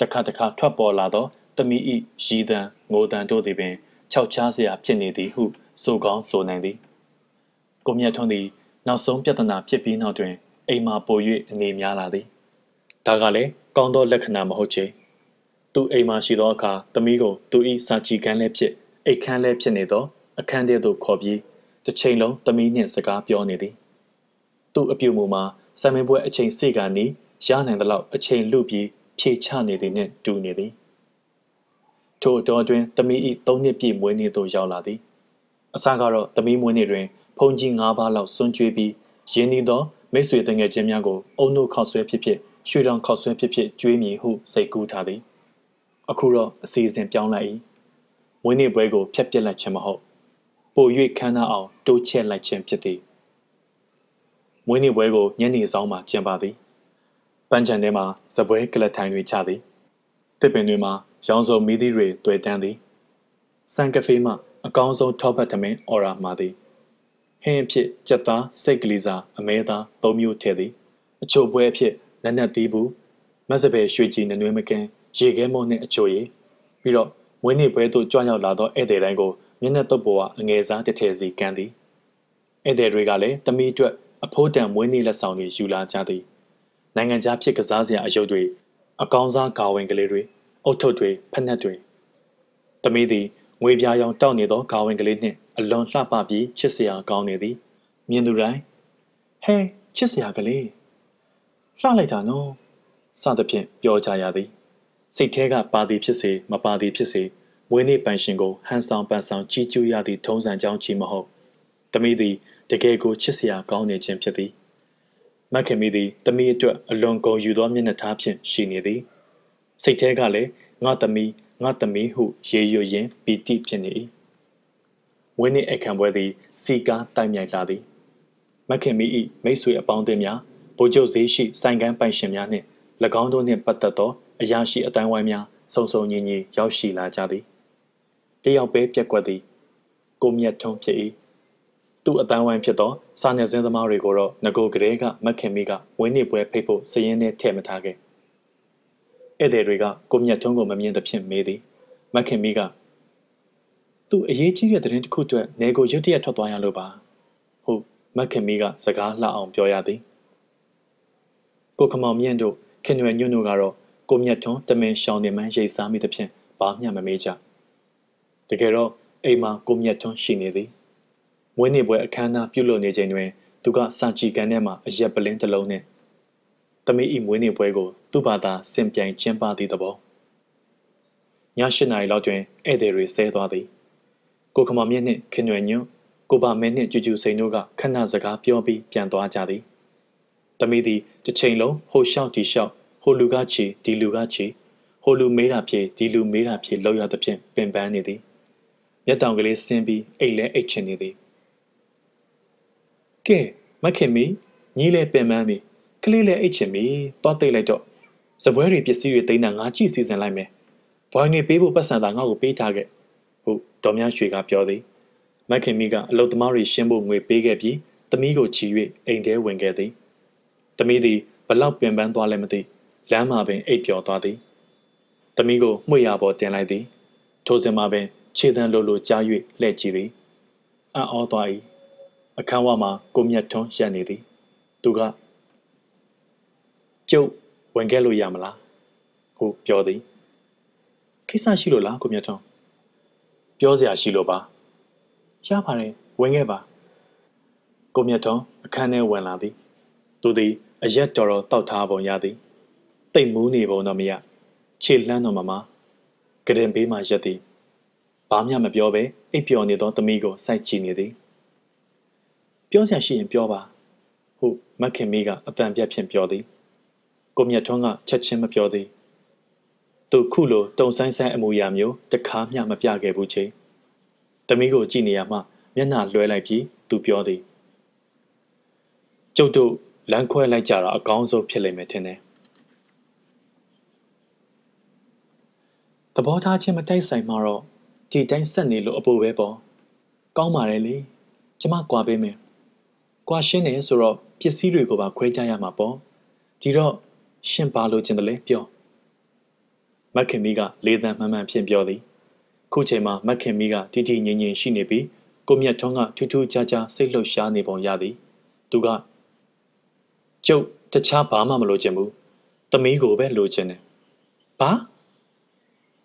တခါတခါထွက်ပေါ်လာသောတမီဤရည်တန်ငိုတန်တို့သည်ပင်ခြောက်ခြားစရာဖြစ်နေသည်ဟုဆိုကောင်းဆိုနိုင်သည်ကိုမြတ်ထွန်းသည်နောက်ဆုံးပြဿနာဖြစ်ပြီးနောက်တွင်အိမ်မှာပို၍အနေများလာသည်ဒါကလည်းကောင်းသောလက္ခဏာမဟုတ်ချေသူအိမ်မှာရှိသောအခါတမီးကိုသူ၏စာကြည့်ခန်းလည်းဖြစ်အိတ်ခန်းလည်းဖြစ်နေသောအခန်းထဲသို့ခေါ်ပြီးတစ်ချိန်လုံးတမီးနှင့်စကားပြောနေသည်သူအပြုမူမှာဆံမင်းပွဲအချိန်စေကနီးရနိုင်သလောက်အချိန်လူပြီးဖြေချနေသည်နှင့်တူနေသည်ထို့တော်တွင်တမီး၏သုံးနှစ်ပြည့်မွေးနေ့သို့ရောက်လာသည်အစကတော့တမီးမွေးနေ့တွင်ဖုန်ကြီး၅ပါးလောက်ဆွန့်ကျွေးပြီးရင်းနှီးသောမိတ်ဆွေတငယ်ချင်းများကိုအုံနှုတ်ခောက်ဆွဲဖြစ်ဖြစ်ရွှေတောင်ခောက်ဆွဲဖြစ်ဖြစ်ကျွေးမည်ဟုစိတ်ကူးထားသည်အခုတော့အစီအစဉ်ပြောင်းလိုက်၏မွေးနေ့ပွဲကိုဖျက်ပစ်လိုက်ခြင်းမဟုတ်ပို၍ခမ်းနားအောင်တိုးချဲ့လိုက်ခြင်းဖြစ်သည်မွေးနေ့ပွဲကိုညနေဆောင်မှကျင်းပသည်ပန်းချံထဲမှာဇပွဲကလထိုင်တွေချသည်တစ်ပင်တွေမှာရောင်စုံမီးသီးတွေတွေ့တန်းသည်ဆန်ကဖေးမှအကောင်းဆုံးထောက်ပတ်သမင်းအော်ရာမှသည်ဟင်းအဖြစ်ကြက်သားစိတ်ကလေးစာအမဲသားသုံးမျိုးထည့်သည်အချိုပွဲအဖြစ်နက်နက်သီးဘူးမဆပယ်ရွှေကြည်နနွေးမကင်းရေခဲမုံနှင့်အချိုရည်ပြီးတော့မွေးနေ့ပွဲသို့ကြွရောက်လာသောဧည့်သည်တိုင်းကိုမျက်နှာတုပ်ပေါ်ကအငယ်စားတစ်ထည်စီကမ်းသည်ဧည့်သည်တွေကလည်းတမီးအတွက်အဖိုးတန်မွေးနေ့လက်ဆောင်တွေယူလာကြသည်နိုင်ငံခြားဖြစ်ကစားစရာအရုပ်တွေအကောင်းစားဂါဝင်ကလေးတွေအုတ်ထုတ်တွေဖက်နှက်တွေတမီးသည်ငွေပြားရောင်တောက်နေသောဂါဝင်ကလေးနှင့်အလွန်လှပပြီးချစ်စရာကောင်းနေသည်မြင်သူတိုင်းဟဲ့ချစ်စရာကလေးလှလိုက်တာနော်စသဖြင့်ပြောကြရသည်စိတ်ထဲကပါသည်ဖြစ်စေမပါသည်ဖြစ်စေမွေးနေ့ပန်ရှင်ကိုဟန်ဆောင်ပန်ဆောင်ချီးကျူးရသည့်ထုံးစံကြောင်းချီမဟုတ်တမီးသည်တကယ်ကိုချစ်စရာကောင်းနေခြင်းဖြစ်သည်မခင်မီသည်တမီးအတွက်အလွန်ကုန်ယူသောမျက်နှာထားဖြင့်ရှိနေသည်စိတ်ထဲကလည်းငါတမီးငါတမီးဟုရေရွရင်းပီတိဖြစ်နေ၏ဝင်းနှင့်အခမ်းပွဲသည်စီကားတိုက်မြိုက်လာသည်မခင်မီ၏မိတ်ဆွေအပေါင်းအသင်းများဗိုလ်ချုပ်ဈေးရှိဆိုင်ကန်းပိုင်ရှင်များနှင့်၎င်းတို့နှင့်ပတ်သက်သောအရာရှိအတိုင်းဝိုင်းများစုံစုံညီညီရောက်ရှိလာကြသည်တယောက်ပဲပြက်ကွက်သည်ကိုမြတ်ထုံးဖြစ်၏သူ့အတန်းဝိုင်းဖြစ်သောစာနယ်ဇင်းသမားတွေကိုတော့ငကိုကလေးကမခင်မီကဝင်းနေပွဲဖိတ်ဖို့စည်ရင်းနဲ့ထည့်မထားခဲ့။ဧည့်သည်တွေကကိုမြတ်ထုံးကိုမမြင်သဖြင့်မေးသည်။မခင်မီကသူ့အရေးကြီးတဲ့သတင်းတစ်ခုအတွက်နေကိုရုတ်တရက်ထွက်သွားရလို့ပါ။ဟုတ်မခင်မီကစကားလှအောင်ပြောရသည်။ကိုခမောင်မြင့်တို့ခင်ရွယ်ညွန့်တို့ကတော့ကိုမြတ်ထုံးတမင်ရှောင်းနေမှရိတ်စားမိသဖြင့်ဘာမှမမေးကြ။တကယ်တော့အိမ်မှာကိုမြတ်ထုံးရှိနေသည်။ဝင်းနေပွဲအခမ်းအနားပြုလုပ်နေချိန်တွင်သူကစာကြည့်ကန်ထဲမှအရက်ပလင်းတစ်လုံးနှင့်တမီးဤဝင်းနေပွဲကိုသူ့ဘာသာဆင်ပြိုင်ကျင်းပသည့်သဘောည၈နာရီလောက်တွင်ဧည့်သည်တွေဆဲသွားသည်ကိုခမောင်မြင့်နှင့်ခင်ရွယ်ညွန့်ကိုပါမင်းနှင့်ကျူကျူစိန်တို့ကခဏစကားပြောပြီးပြန်သွားကြသည်တမီးသည်တစ်ချိန်လုံးဟိုလျှောက်ဒီလျှောက်ဟိုလူကချီဒီလူကချီဟိုလူမေးတာဖြေဒီလူမေးတာဖြေလောက်ရသဖြင့်ပင်ပန်းနေသည်မျက်တောင်ကလေးဆင်းပြီးအိတ်လဲအိတ်ချင်နေသည်ကဲမခင်မီညီးလဲပင်ပန်းပြီကလေးလဲအိတ်ချင်ပြီသွားသိလိုက်တော့ဇပွဲတွေပစ္စည်းတွေတိန်းတာငါကြည့်စီစဉ်လိုက်မယ်ဘွိုင်းတွေပေးဖို့ပတ်စံတာငါ့ကိုပေးထားခဲ့ဟုတ်တော်မြရွှေကပြောသည်မခင်မီကအလုပ်သမားတွေရှင်းဖို့ငွေပေးခဲ့ပြီးတမီးကိုချီ၍အိမ်ထဲဝင်ခဲ့သည်တမီးသည်ဘလောက်ပင်ပန်းသွားလဲမသိလမ်းမှာပင်အိတ်ပျော်သွားသည်တမီးကိုမှု့ရပေါ်တင်လိုက်သည်ထိုစဉ်မှာပင်ခြေတန်းလိုလိုကြား၍လှည့်ကြည့်သည်အံ့ဩသွား၏အခန်းဝမှာကိုမြတ်ထွန်းရပ်နေသည်သူကကျုပ်ဝင်ခဲ့လို့ရမလားဟုပြောသည်ကိစ္စရှိလို့လားကိုမြတ်ထွန်းပြောစရာရှိလို့ပါရပါတယ်ဝင်ခဲ့ပါကိုမြတ်ထွန်းအခန်းထဲဝင်လာသည်သူသည်အရက်တော်တော်တောက်ထားပုံရသည်တိတ်မူးနေပုံတော့မရခြေလှမ်းတော်မမကရင်ဘေးမှာရပ်သည်ဘာမှမပြောဘဲအိပ်ပျော်နေသောသမီးကိုစိုက်ကြည့်နေသည်ပြောစရာရှိရင်ပြောပါဟုတ်မခင်မီးကအပံပြက်ဖြင့်ပြောသည်ကိုမြတ်ထွန်းကချက်ချင်းမပြောသည်သူခုလိုတုံဆိုင်ဆိုင်အမူအရာမျိုးတခါမျှမပြခဲ့ဘူးချင်းတမီးကိုကြည့်နေရမှမျက်နှာလွှဲလိုက်ပြီးသူပြောသည်ကျုပ်တို့လမ်းခွဲလိုက်ကြတာအကောင်းဆုံးဖြစ်လိမ့်မယ်ထင်တယ်သဘောထားချင်းမတိုက်ဆိုင်မှတော့ ဒီတိုင်းဆက်နေလို့အပေါ်ပဲပေါ့ကောင်းပါတယ်လေကျမကွာပေးမယ်ကွာရှင်းတယ်ဆိုတော့ပစ္စည်းတွေကိုပါခွဲခြားရမှာပေါ့ဒီတော့ရှင်းပါလို့ကျင်တယ်လေပြောမခင်မီးကလေးသံမှန်မှန်ဖြင့်ပြောသည်ခုချိန်မှာမခင်မီးကတီတီငြိမ်ငြိမ်ရှိနေပြီးကိုမြတ်ထွန်းကထူးထူးခြားခြားစိတ်လှုပ်ရှားနေပုံရသည်သူကကျုပ်တခြားဘာမှမလိုချင်ဘူးသမီးကိုပဲလိုချင်တယ်ဘာ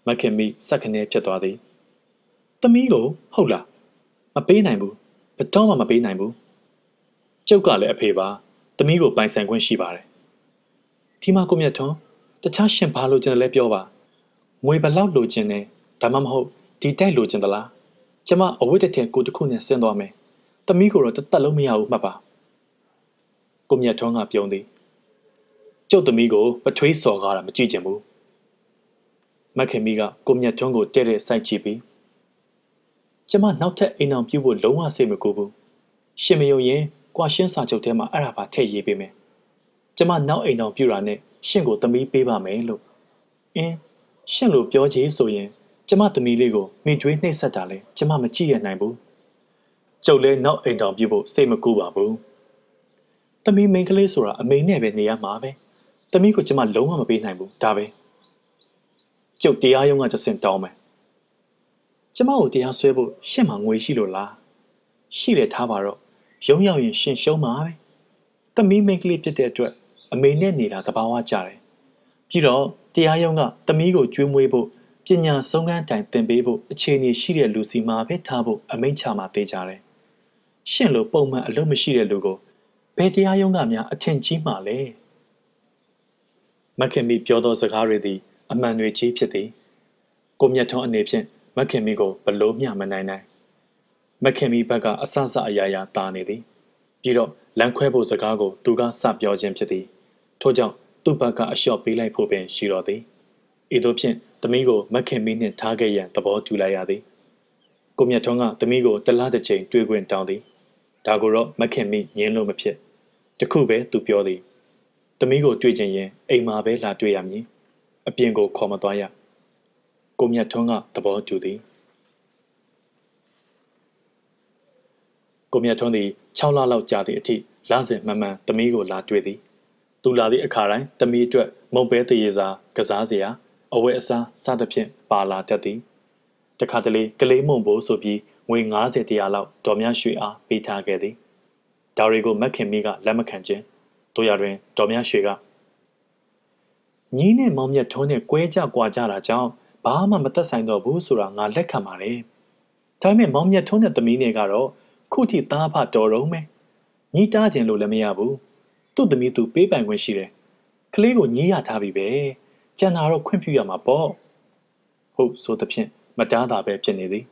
မခင်မီးစက်ခနဲဖြစ်သွားသည်သမီးကိုဟုတ်လားမပေးနိုင်ဘူးဘယ်တော့မှမပေးနိုင်ဘူးကျုပ်ကလည်းအဖေပါသမီးကိုပိုင်ဆိုင်ခွင့်ရှိပါတယ်ဒီမှာကိုမြတ်ထွန်းတခြားရှင်ဘာလိုချင်တယ်လဲပြောပါငွေဘလောက်လိုချင်တယ်ဒါမှမဟုတ်ဒီတိုက်လိုချင်သလားကျမအဝတ်တစ်ထည်ကိုတစ်ခုနဲ့ဆင်းသွားမယ်သမီးကိုတော့တသက်လုံးမရဘူးမှတ်ပါကိုမြတ်ထွန်းကပြုံးသည်ကျုပ်သမီးကိုပထွေးစော်ကားတာမကြည့်ချင်ဘူးမခင်မီးကကိုမြတ်ထွန်းကိုတဲ့တဲ့စိုက်ကြည့်ပြီးကျမနောက်ထပ်အိမ်အောင်ပြုတ်ဖို့လုံးဝစိတ်မကူဘူးရှင်မယုံရင်ကွာရှင်းစာချုပ်ထဲမှာအဲ့ဒါပါထည့်ရေးပေးမယ်ကျမနောက်အိမ်အောင်ပြုတ်တာနဲ့ရှင်ကိုသမီးပေးပါမယ်လို့အင်းရှင်လို့ပြောချင်ဆိုရင်ကျမသမီးလေးကိုမိကျွေးနှိပ်စက်တာလဲကျမမကြည့်ရနိုင်ဘူးကျုပ်လဲနောက်အိမ်တောင်ပြုတ်ဖို့စိတ်မကူပါဘူးသမီးမိန်းကလေးဆိုတာအမေနဲ့ပဲနေရမှာပဲသမီးကိုကျမလုံးဝမပေးနိုင်ဘူးဒါပဲကျုပ်တရားရုံးကတဆင့်တောင်းမယ်ကျမကိုတရားဆွဲဖို့ရှင့်မှာငွေရှိလို့လားရှိတယ်ထားပါတော့ရုံးရောက်ရင်ရှင်ရှုံးမှာပဲသမီးမိန်းကလေးဖြစ်တဲ့အတွက်အမေနဲ့နေတာသဘာဝကျတယ်ပြီးတော့တရားရုံးကသမီးကိုကြွေးမွေးဖို့ပညာဆုံးခန်းတိုင်သင်ပေးဖို့အခြေအနေရှိတဲ့လူစီမှာပဲထားဖို့အမိန့်ချမှာပေးကြတယ်။ရှင့်လိုပုံမှန်အလုပ်မရှိတဲ့လူကိုဘယ်တရားရုံးကများအထင်ကြီးမှာလဲ။မခင်မီပြောသောစကားတွေသည်အမှန်တွေကြီးဖြစ်သည်။ကိုမြတ်ထွန်းအနေဖြင့်မခင်မီကိုဘလို့မျှမနိုင်နိုင်။မခင်မီဘက်ကအဆဆအယားယားတာနေသည်။ပြီးတော့လမ်းခွဲဖို့စကားကိုသူကစပြောခြင်းဖြစ်သည်။ထို့ကြောင့်သူ့ဘက်ကအလျှော့ပေးလိုက်ဖို့ပင်ရှိတော်သည်။ဤသို့ဖြင့်သမီးကိုမခင်မီးနှင့်ထားခဲ့ရန်သဘောတူလိုက်ရသည်။ကိုမြတ်ထွန်းကသမီးကိုတစ်လားတစ်ချိန်တွေ့ခွင့်တောင်းသည်။ဒါကိုတော့မခင်မီးငြင်းလို့မဖြစ်။တစ်ခုပဲသူပြောသည်။သမီးကိုတွေ့ချင်ရင်အိမ်မှာပဲလာတွေ့ရမည်။အပြင်ကိုခေါ်မသွားရ။ကိုမြတ်ထွန်းကသဘောတူသည်။ကိုမြတ်ထွန်းသည်၆လလောက်ကြာသည့်အထိလစဉ်မှန်မှန်သမီးကိုလာတွေ့သည်။သူလာသည့်အခါတိုင်းသမီးအတွက်မုံပဲတရေစာကစားစရာအဝယ်အစားစသဖြင့်ပါလာတတ်သည်တခါတလေကလေးမုံဘိုးဆိုပြီးငွေငါးဆယ်တရားလောက်ဒေါ်မြရွှေအားပေးထားခဲ့သည်ဒါတွေကိုမခင်မီးကလက်မခံခြင်းတို့ရတွင်ဒေါ်မြရွှေကညီးနဲ့မောင်မြတ်ထုံးနဲ့ကွဲကြကွာကြတာကြောင့်ဘာမှမသက်ဆိုင်တော့ဘူးဆိုတာငါလက်ခံပါတယ်ဒါပေမဲ့မောင်မြတ်ထုံးနဲ့သမီးနဲ့ကတော့ခုထိသားဖတော်တော့မယ်ညီးတားခြင်းလို့လည်းမရဘူးသူ့သမီးသူပေးပိုင်ခွင့်ရှိတယ်ကလေးကိုညီးရထားပြီပဲကျန်တာတော့ခွင့်ပြုရမှာပေါ့ဟုတ်ဆိုသဖြင့်မတားတာပဲဖြစ်နေသည်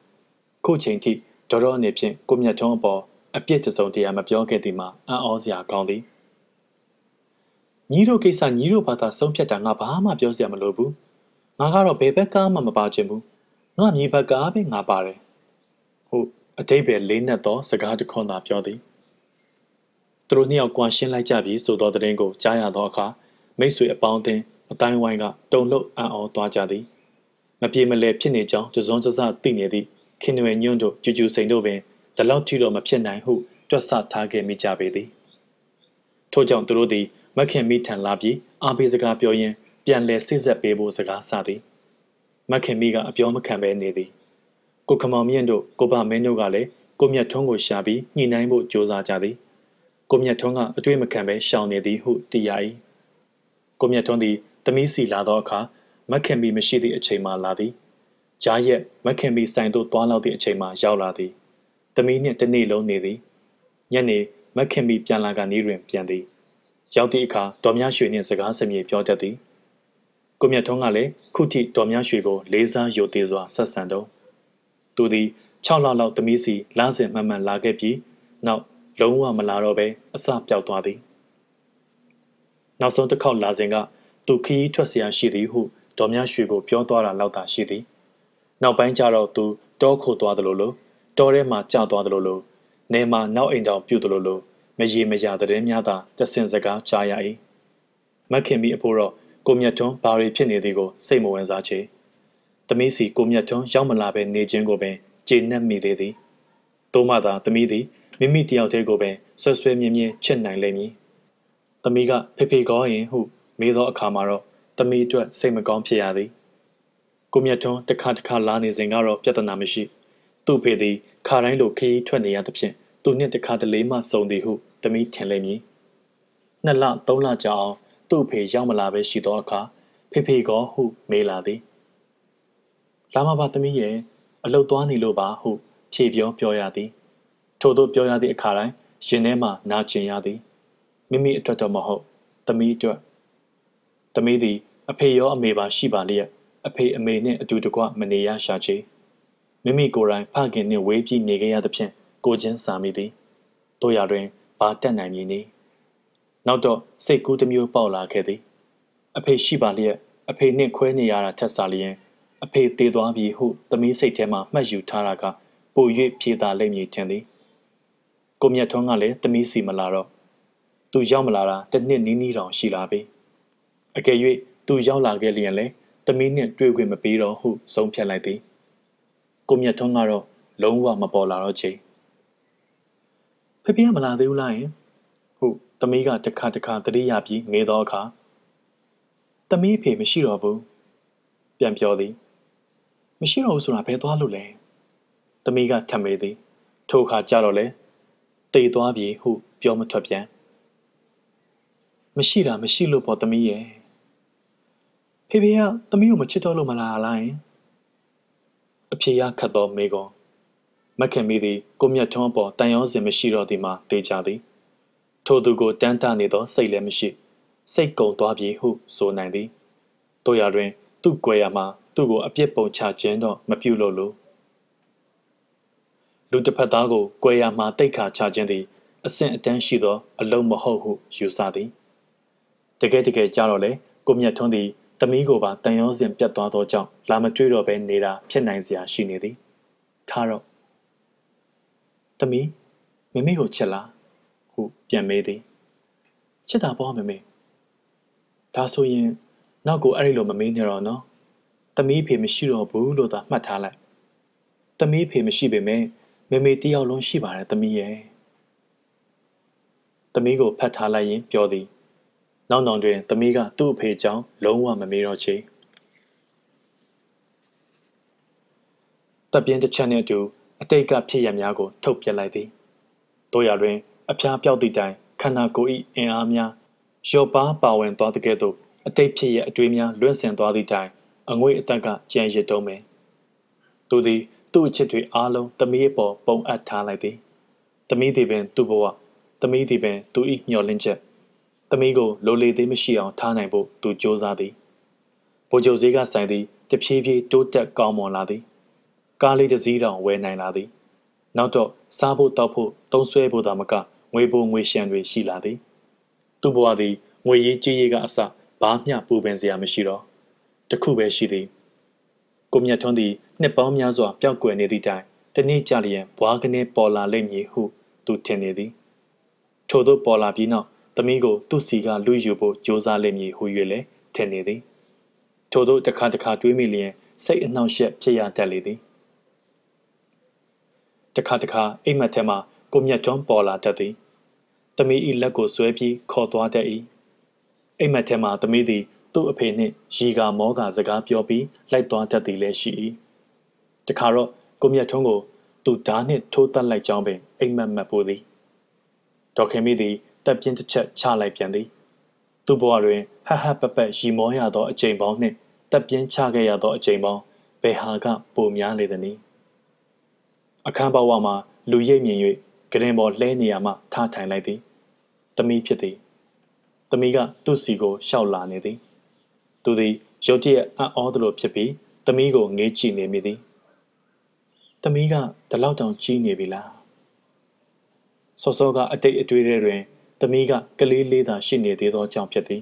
ခုချိန်ထိဒေါ်တော်အနေဖြင့်ကိုမြတ်ထွန်းအပေါ်အပြစ်တစုံတရာမပြောခဲ့သည်မှာအံ့ဩစရာကောင်းသည်ညီတို့ကိစ္စညီတို့ဘာသာဆုံးဖြတ်တာငါဘာမှပြောစရာမလိုဘူးငါကတော့ဘယ်ဘက်ကမှမပါချင်ဘူးငါမြေဘက်ကပဲငါပါတယ်ဟုတ်အတိတ်ပဲလေးနဲ့တော့စကားတခွန်းသာပြောသည်သူတို့နှစ်ယောက်ကွာရှင်းလိုက်ကြပြီဆိုသောတဲ့ရင်ကိုကြားရသောအခါမိတ်ဆွေအပေါင်းအသင်းအတိုင်းဝိုင်းကတုံ့လှုပ်အံ့ဩသွားကြသည်မပြေမလည်ဖြစ်နေကြောင်းတစုံတစသိနေသည့်ခင်ရွယ်ညွန့်တို့ကျူကျူစိန်တို့ပင်ဒီလောက်ထိတော့မဖြစ်နိုင်ဟုတွက်ဆထားခဲ့မိကြပေသည်ထို့ကြောင့်သူတို့သည်မခင်မီထံလာပြီးအားပေးစကားပြောရင်းပြန်လည်စိတ်ဆက်ပေးဖို့စကားဆသည်မခင်မီကအပြောမခံဘဲနေသည်ကိုခမောင်မြင့်တို့ကိုဗမင်းတို့ကလည်းကိုမြတ်ထွန်းကိုရှာပြီးညှိနှိုင်းဖို့ကြိုးစားကြသည်ကိုမြတ်ထွန်းကအတွေ့မခံဘဲရှောင်နေသည်ဟုသိရ၏ကိုမြတ်ထွန်းသည်သမီးစီလာသောအခါမခင်မီမရှိသည့်အချိန်မှလာသည်။ကြားရက်မခင်မီဆိုင်သို့သွားလောက်သည့်အချိန်မှရောက်လာသည်။သမီးနှင့်တစ်နေ့လုံးနေသည်။ညနေမခင်မီပြန်လာကနေ့တွင်ပြန်သည်။ရောက်သည့်အခါဒေါ်မြရွှေနှင့်စကားဆင်မြေပြောတတ်သည်။ကိုမြတ်ထွန်းကလည်းခုထိဒေါ်မြရွှေကိုလေးစားယုံသေးစွာဆက်ဆံတုံး။သူသည်၆လလောက်သမီးစီလမ်းစဉ်မှန်မှန်လာခဲ့ပြီးနောက်လုံးဝမလာတော့ဘဲအစပျောက်သွားသည်။နောက်ဆုံးတစ်ခေါက်လာစဉ်ကသူခရီးထွက်เสียရှိသည်ဟုဒေါ်မြရွှေကိုပြောသွားတာလောက်သာရှိသည်နောက်ပိုင်းကျတော့သူတောခိုသွားသလိုလိုတောထဲမှာကြာသွားသလိုလိုနေမှာနောက်အိမ်တောင်ပြုတ်သလိုလိုမရေမရာသတင်းများသာတဆင်စကားကြားရ၏မခင်မီအဖို့တော့ကိုမြတ်ထွန်းဘာတွေဖြစ်နေသည်ကိုစိတ်မဝင်စားချေ သမီးစီကိုမြတ်ထွန်းရောက်မလာပဲနေခြင်းကိုပင်ကျေနပ်မိသေးသည်။တိုးမသာသမီးသည်မိမိတယောက်တည်းကိုပင်ဆွဲဆွဲမြင်းမြင်းချစ်နိုင်လိမ့်မည်။သမီးကဖေဖေကောရင်ဟုမေးသောအခါမှာတော့သမီးအတွက်စိတ်မကောင်းဖြစ်ရသည်။ကိုမြတ်ထွန်းတစ်ခါတစ်ခါလာနေစဉ်ကတော့ပြဿနာမရှိ။သူ့ဖေသည်ခါတိုင်းလိုခရီးထွက်နေရသဖြင့်သူနှင့်တစ်ခါတလေမှဆုံသည်ဟုသမီးထင်လိမ့်မည်။နှစ်လသုံးလကြာအောင်သူ့ဖေရောက်မလာပဲရှိသောအခါဖေဖေကောဟုမေးလာသည်။လာမပါသမီးရဲ့အလုပ်သွားနေလို့ပါဟုဖြေပြောပြောရသည်။ထို့သောပြောရသည့်အခါတိုင်းရင်ထဲမှနာကျင်ရသည်။မိမိအတွက်တော့မဟုတ်သမီးအတွက်သမီးသည်အဖေရောအမေပါရှိပါလျက်အဖေအမေနှင့်အတူတကွမနေရရှာချေမိမိကိုယ်တိုင်ဖခင်နှင့်ဝေးပြီးနေခဲ့ရသဖြင့်ကိုချင်းစာမိသည်။တို့ရတွင်ဘာတက်နိုင်မည်နည်းနောက်တော့စိတ်ကူးတစ်မျိုးပေါက်လာခဲ့သည်။အဖေရှိပါလျက်အဖေနှင့်ခွဲနေရတာထက်စားလျင်အဖေတည်သွားပြီဟုသမီးစိတ်ထဲမှမှတ်ယူထားတာကပို၍ပြေသာလိမ့်မည်ထင်သည်။ကိုမြတ်ထွန်းကလည်းသမီးစီမလာတော့သူရောက်မလာတာတစ်နှစ်နီးနီးတောင်ရှိလာပြီ။အကယ်၍သူရောက်လာခဲ့လျင်လည်းသမီးနှင့်တွေ့ခွင့်မပေးတော့ဟုဆုံးဖြတ်လိုက်သည်။ကိုမြတ်ထွန်းကတော့လုံးဝမပေါ်လာတော့ချေ။ဖေဖေကမလာသေးဘူးလားယင်။ဟုတ်သမီးကတစ်ခါတစ်ခါသတိရပြီးမေးတော့အခါသမီးအဖေမရှိတော့ဘူး။ပြန်ပြောသည်။မရှိတော့ဘူးဆိုတာဘယ်သွားလို့လဲ။သမီးကထမေးသည်။ထိုအခါကြတော့လေ။တေသွားပြီဟုပြောမထွက်ပြန်။မရှိတာမရှိလို့ပေါ့သမီးရဲ့။ဖေဖေကသမီးကိုမချစ်တော့လို့မလာလားယင်။အဖေကခတ်တော့မေးကုန်။မခင်မီသည်ကိုမြတ်ထွန်းပေါ်တန်ရောစင်မရှိတော့သည်မှာတေချာသည်။ထိုသူကိုတန်းတနေသောစိတ်လည်းမရှိ။စိတ်ကုံသွားပြီဟုဆိုနိုင်သည်။တို့ရတွင်သူ့ကွယ်ရမှာသူ့ကိုအပြစ်ပုံချခြင်းတော့မပြုလို့လို့လူတစ်ဖက်သားကိုကွယ်ရမှာတိတ်ခါချခြင်းသည်အဆင့်အတန်းရှိသောအလုံးမဟုတ်ဟုယူဆသည်။တကယ်တကယ်ကြတော့လေကိုမြတ်ထွန်းသည်သမီးကိုပါတန်ရုံးစင်ပြတ်သွားသောကြောင့်လာမတွေ့တော့ဘဲနေတာဖြစ်နိုင်စရာရှိနေသည်။ထားတော့သမီးမမေကိုချစ်လားဟုပြန်မေးသည်။ချစ်တာပေါ့မမေဒါဆိုရင်နောက်ကိုအဲ့ဒီလိုမမေးနေတော့နော်။သမီးဖေမရှိတော့ဘူးလို့သာမှတ်ထားလိုက်။သမီးဖေမရှိပေမဲ့မေမေတယောက်လုံးရှိပါတယ်သမီးရဲ့။သမီးကိုဖတ်ထားလိုက်ရင်ပြောသည်။နောက်နောက်တွင်သမီးကသူ့အဖေကြောင့်လုံးဝမမေးတော့ချေ။တပ်ပြင်းတစ်ချက်နဲ့အတူအတိတ်ကဖြစ်ရများကိုထုတ်ပြလိုက်သည်။တို့ရတွင်အဖျားပြောက်သည့်တိုင်ခန္ဓာကိုယ်၏အင်အားများရောပါပါဝင်သွားတဲ့ကဲ့သို့အတိတ်ဖြစ်ရဲ့အတွေးများလွင့်ဆင်သွားသည့်တိုင်အငွေအသက်ကကြံရစ်တုံးမယ်။သူသည်သူ့အချစ်တွေအားလုံးသမီးအပေါ်ပုံအပ်ထားလိုက်သည်။သမီးသည်ပင်သူ့ဘဝသမီးသည်ပင်သူ၏မျှော်လင့်ချက်သမီးကိုလိုလေသေးမရှိအောင်ထားနိုင်ဖို့သူကြိုးစားသည်။ဗိုလ်ချုပ်ဈေးကဆိုင်သည်တဖြည်းဖြည်းတိုးတက်ကောင်းမွန်လာသည်။ကားလေးတစ်စီးတောင်ဝယ်နိုင်လာသည်။နောက်တော့စားဖို့တောက်ဖို့သုံးဆွဲဖို့သာမကငွေပိုငွေရှံတွေရှိလာသည်။သူ့ဘဝသည်ငွေရေးကြေးရေးကအစဘာမျှပူပင်စရာမရှိတော့တခုပဲရှိသည်ကိုမြတ်ထွန်းသည်နှစ်ပေါင်းများစွာပျောက်ကွယ်နေသည့်တိုင်တနေ့ကြလျင်ဘွားကနေပေါ်လာလိမ့်မည်ဟုသူထင်နေသည်ထို့သောပေါ်လာပြီးနောက်သမီးကိုသူ့စီကလူယူဖို့ကြိုးစားလိမ့်မည်ဟု၍လည်းထင်နေသည်ထို့သောတစ်ခါတစ်ခါတွေးမိလျင်စိတ်အနှောင့်အယှက်ဖြစ်ရတတ်လေသည်တစ်ခါတစ်ခါအိမ်မက်ထဲမှကိုမြတ်ထွန်းပေါ်လာတတ်သည်သမီး၏လက်ကိုဆွဲပြီးခေါ်သွားတတ်၏အိမ်မက်ထဲမှသမီးသည်သူ့အဖေနှင့်ရီကာမောကာစကားပြောပြီးလိုက်သွားတတ်သည်လည်းရှိ၏တခါတော့ကိုမြတ်ထွန်းကိုသူဓာနှင့်ထိုးတက်လိုက်ကြောင်းပင်အိမ်မက်မက်ပူသည်ဒေါ်ခင်မီသည်တပ်ပြင်းတစ်ချက်ချလိုက်ပြန်သည်သူ့ဘဝတွင်ဟဟပပရီမောရသောအချိန်ပေါင်းနှင့်တပ်ပြင်းချခဲ့ရသောအချိန်ပေါင်းဘယ်ဟာကပိုများလေသနည်းအခန်းဘဝမှာလူရိပ်မြင်၍ကရင်ပေါ်လှဲနေရမှထားထိုင်လိုက်သည်သမီးဖြစ်သည်သမီးကသူ့စီကိုရှောက်လာနေသည်သူသည်ရုတ်တရက်အံ့ဩသလိုဖြစ်ပြီးသမီးကိုငေးကြည့်နေမိသည်သမီးကဒီလောက်တောင်ကြီးနေပြီလားစောစောကအတိတ်အတွေ့အကြုံတွင်သမီးကကလေးလေးသာရှိနေသေးသောကြောင့်ဖြစ်သည်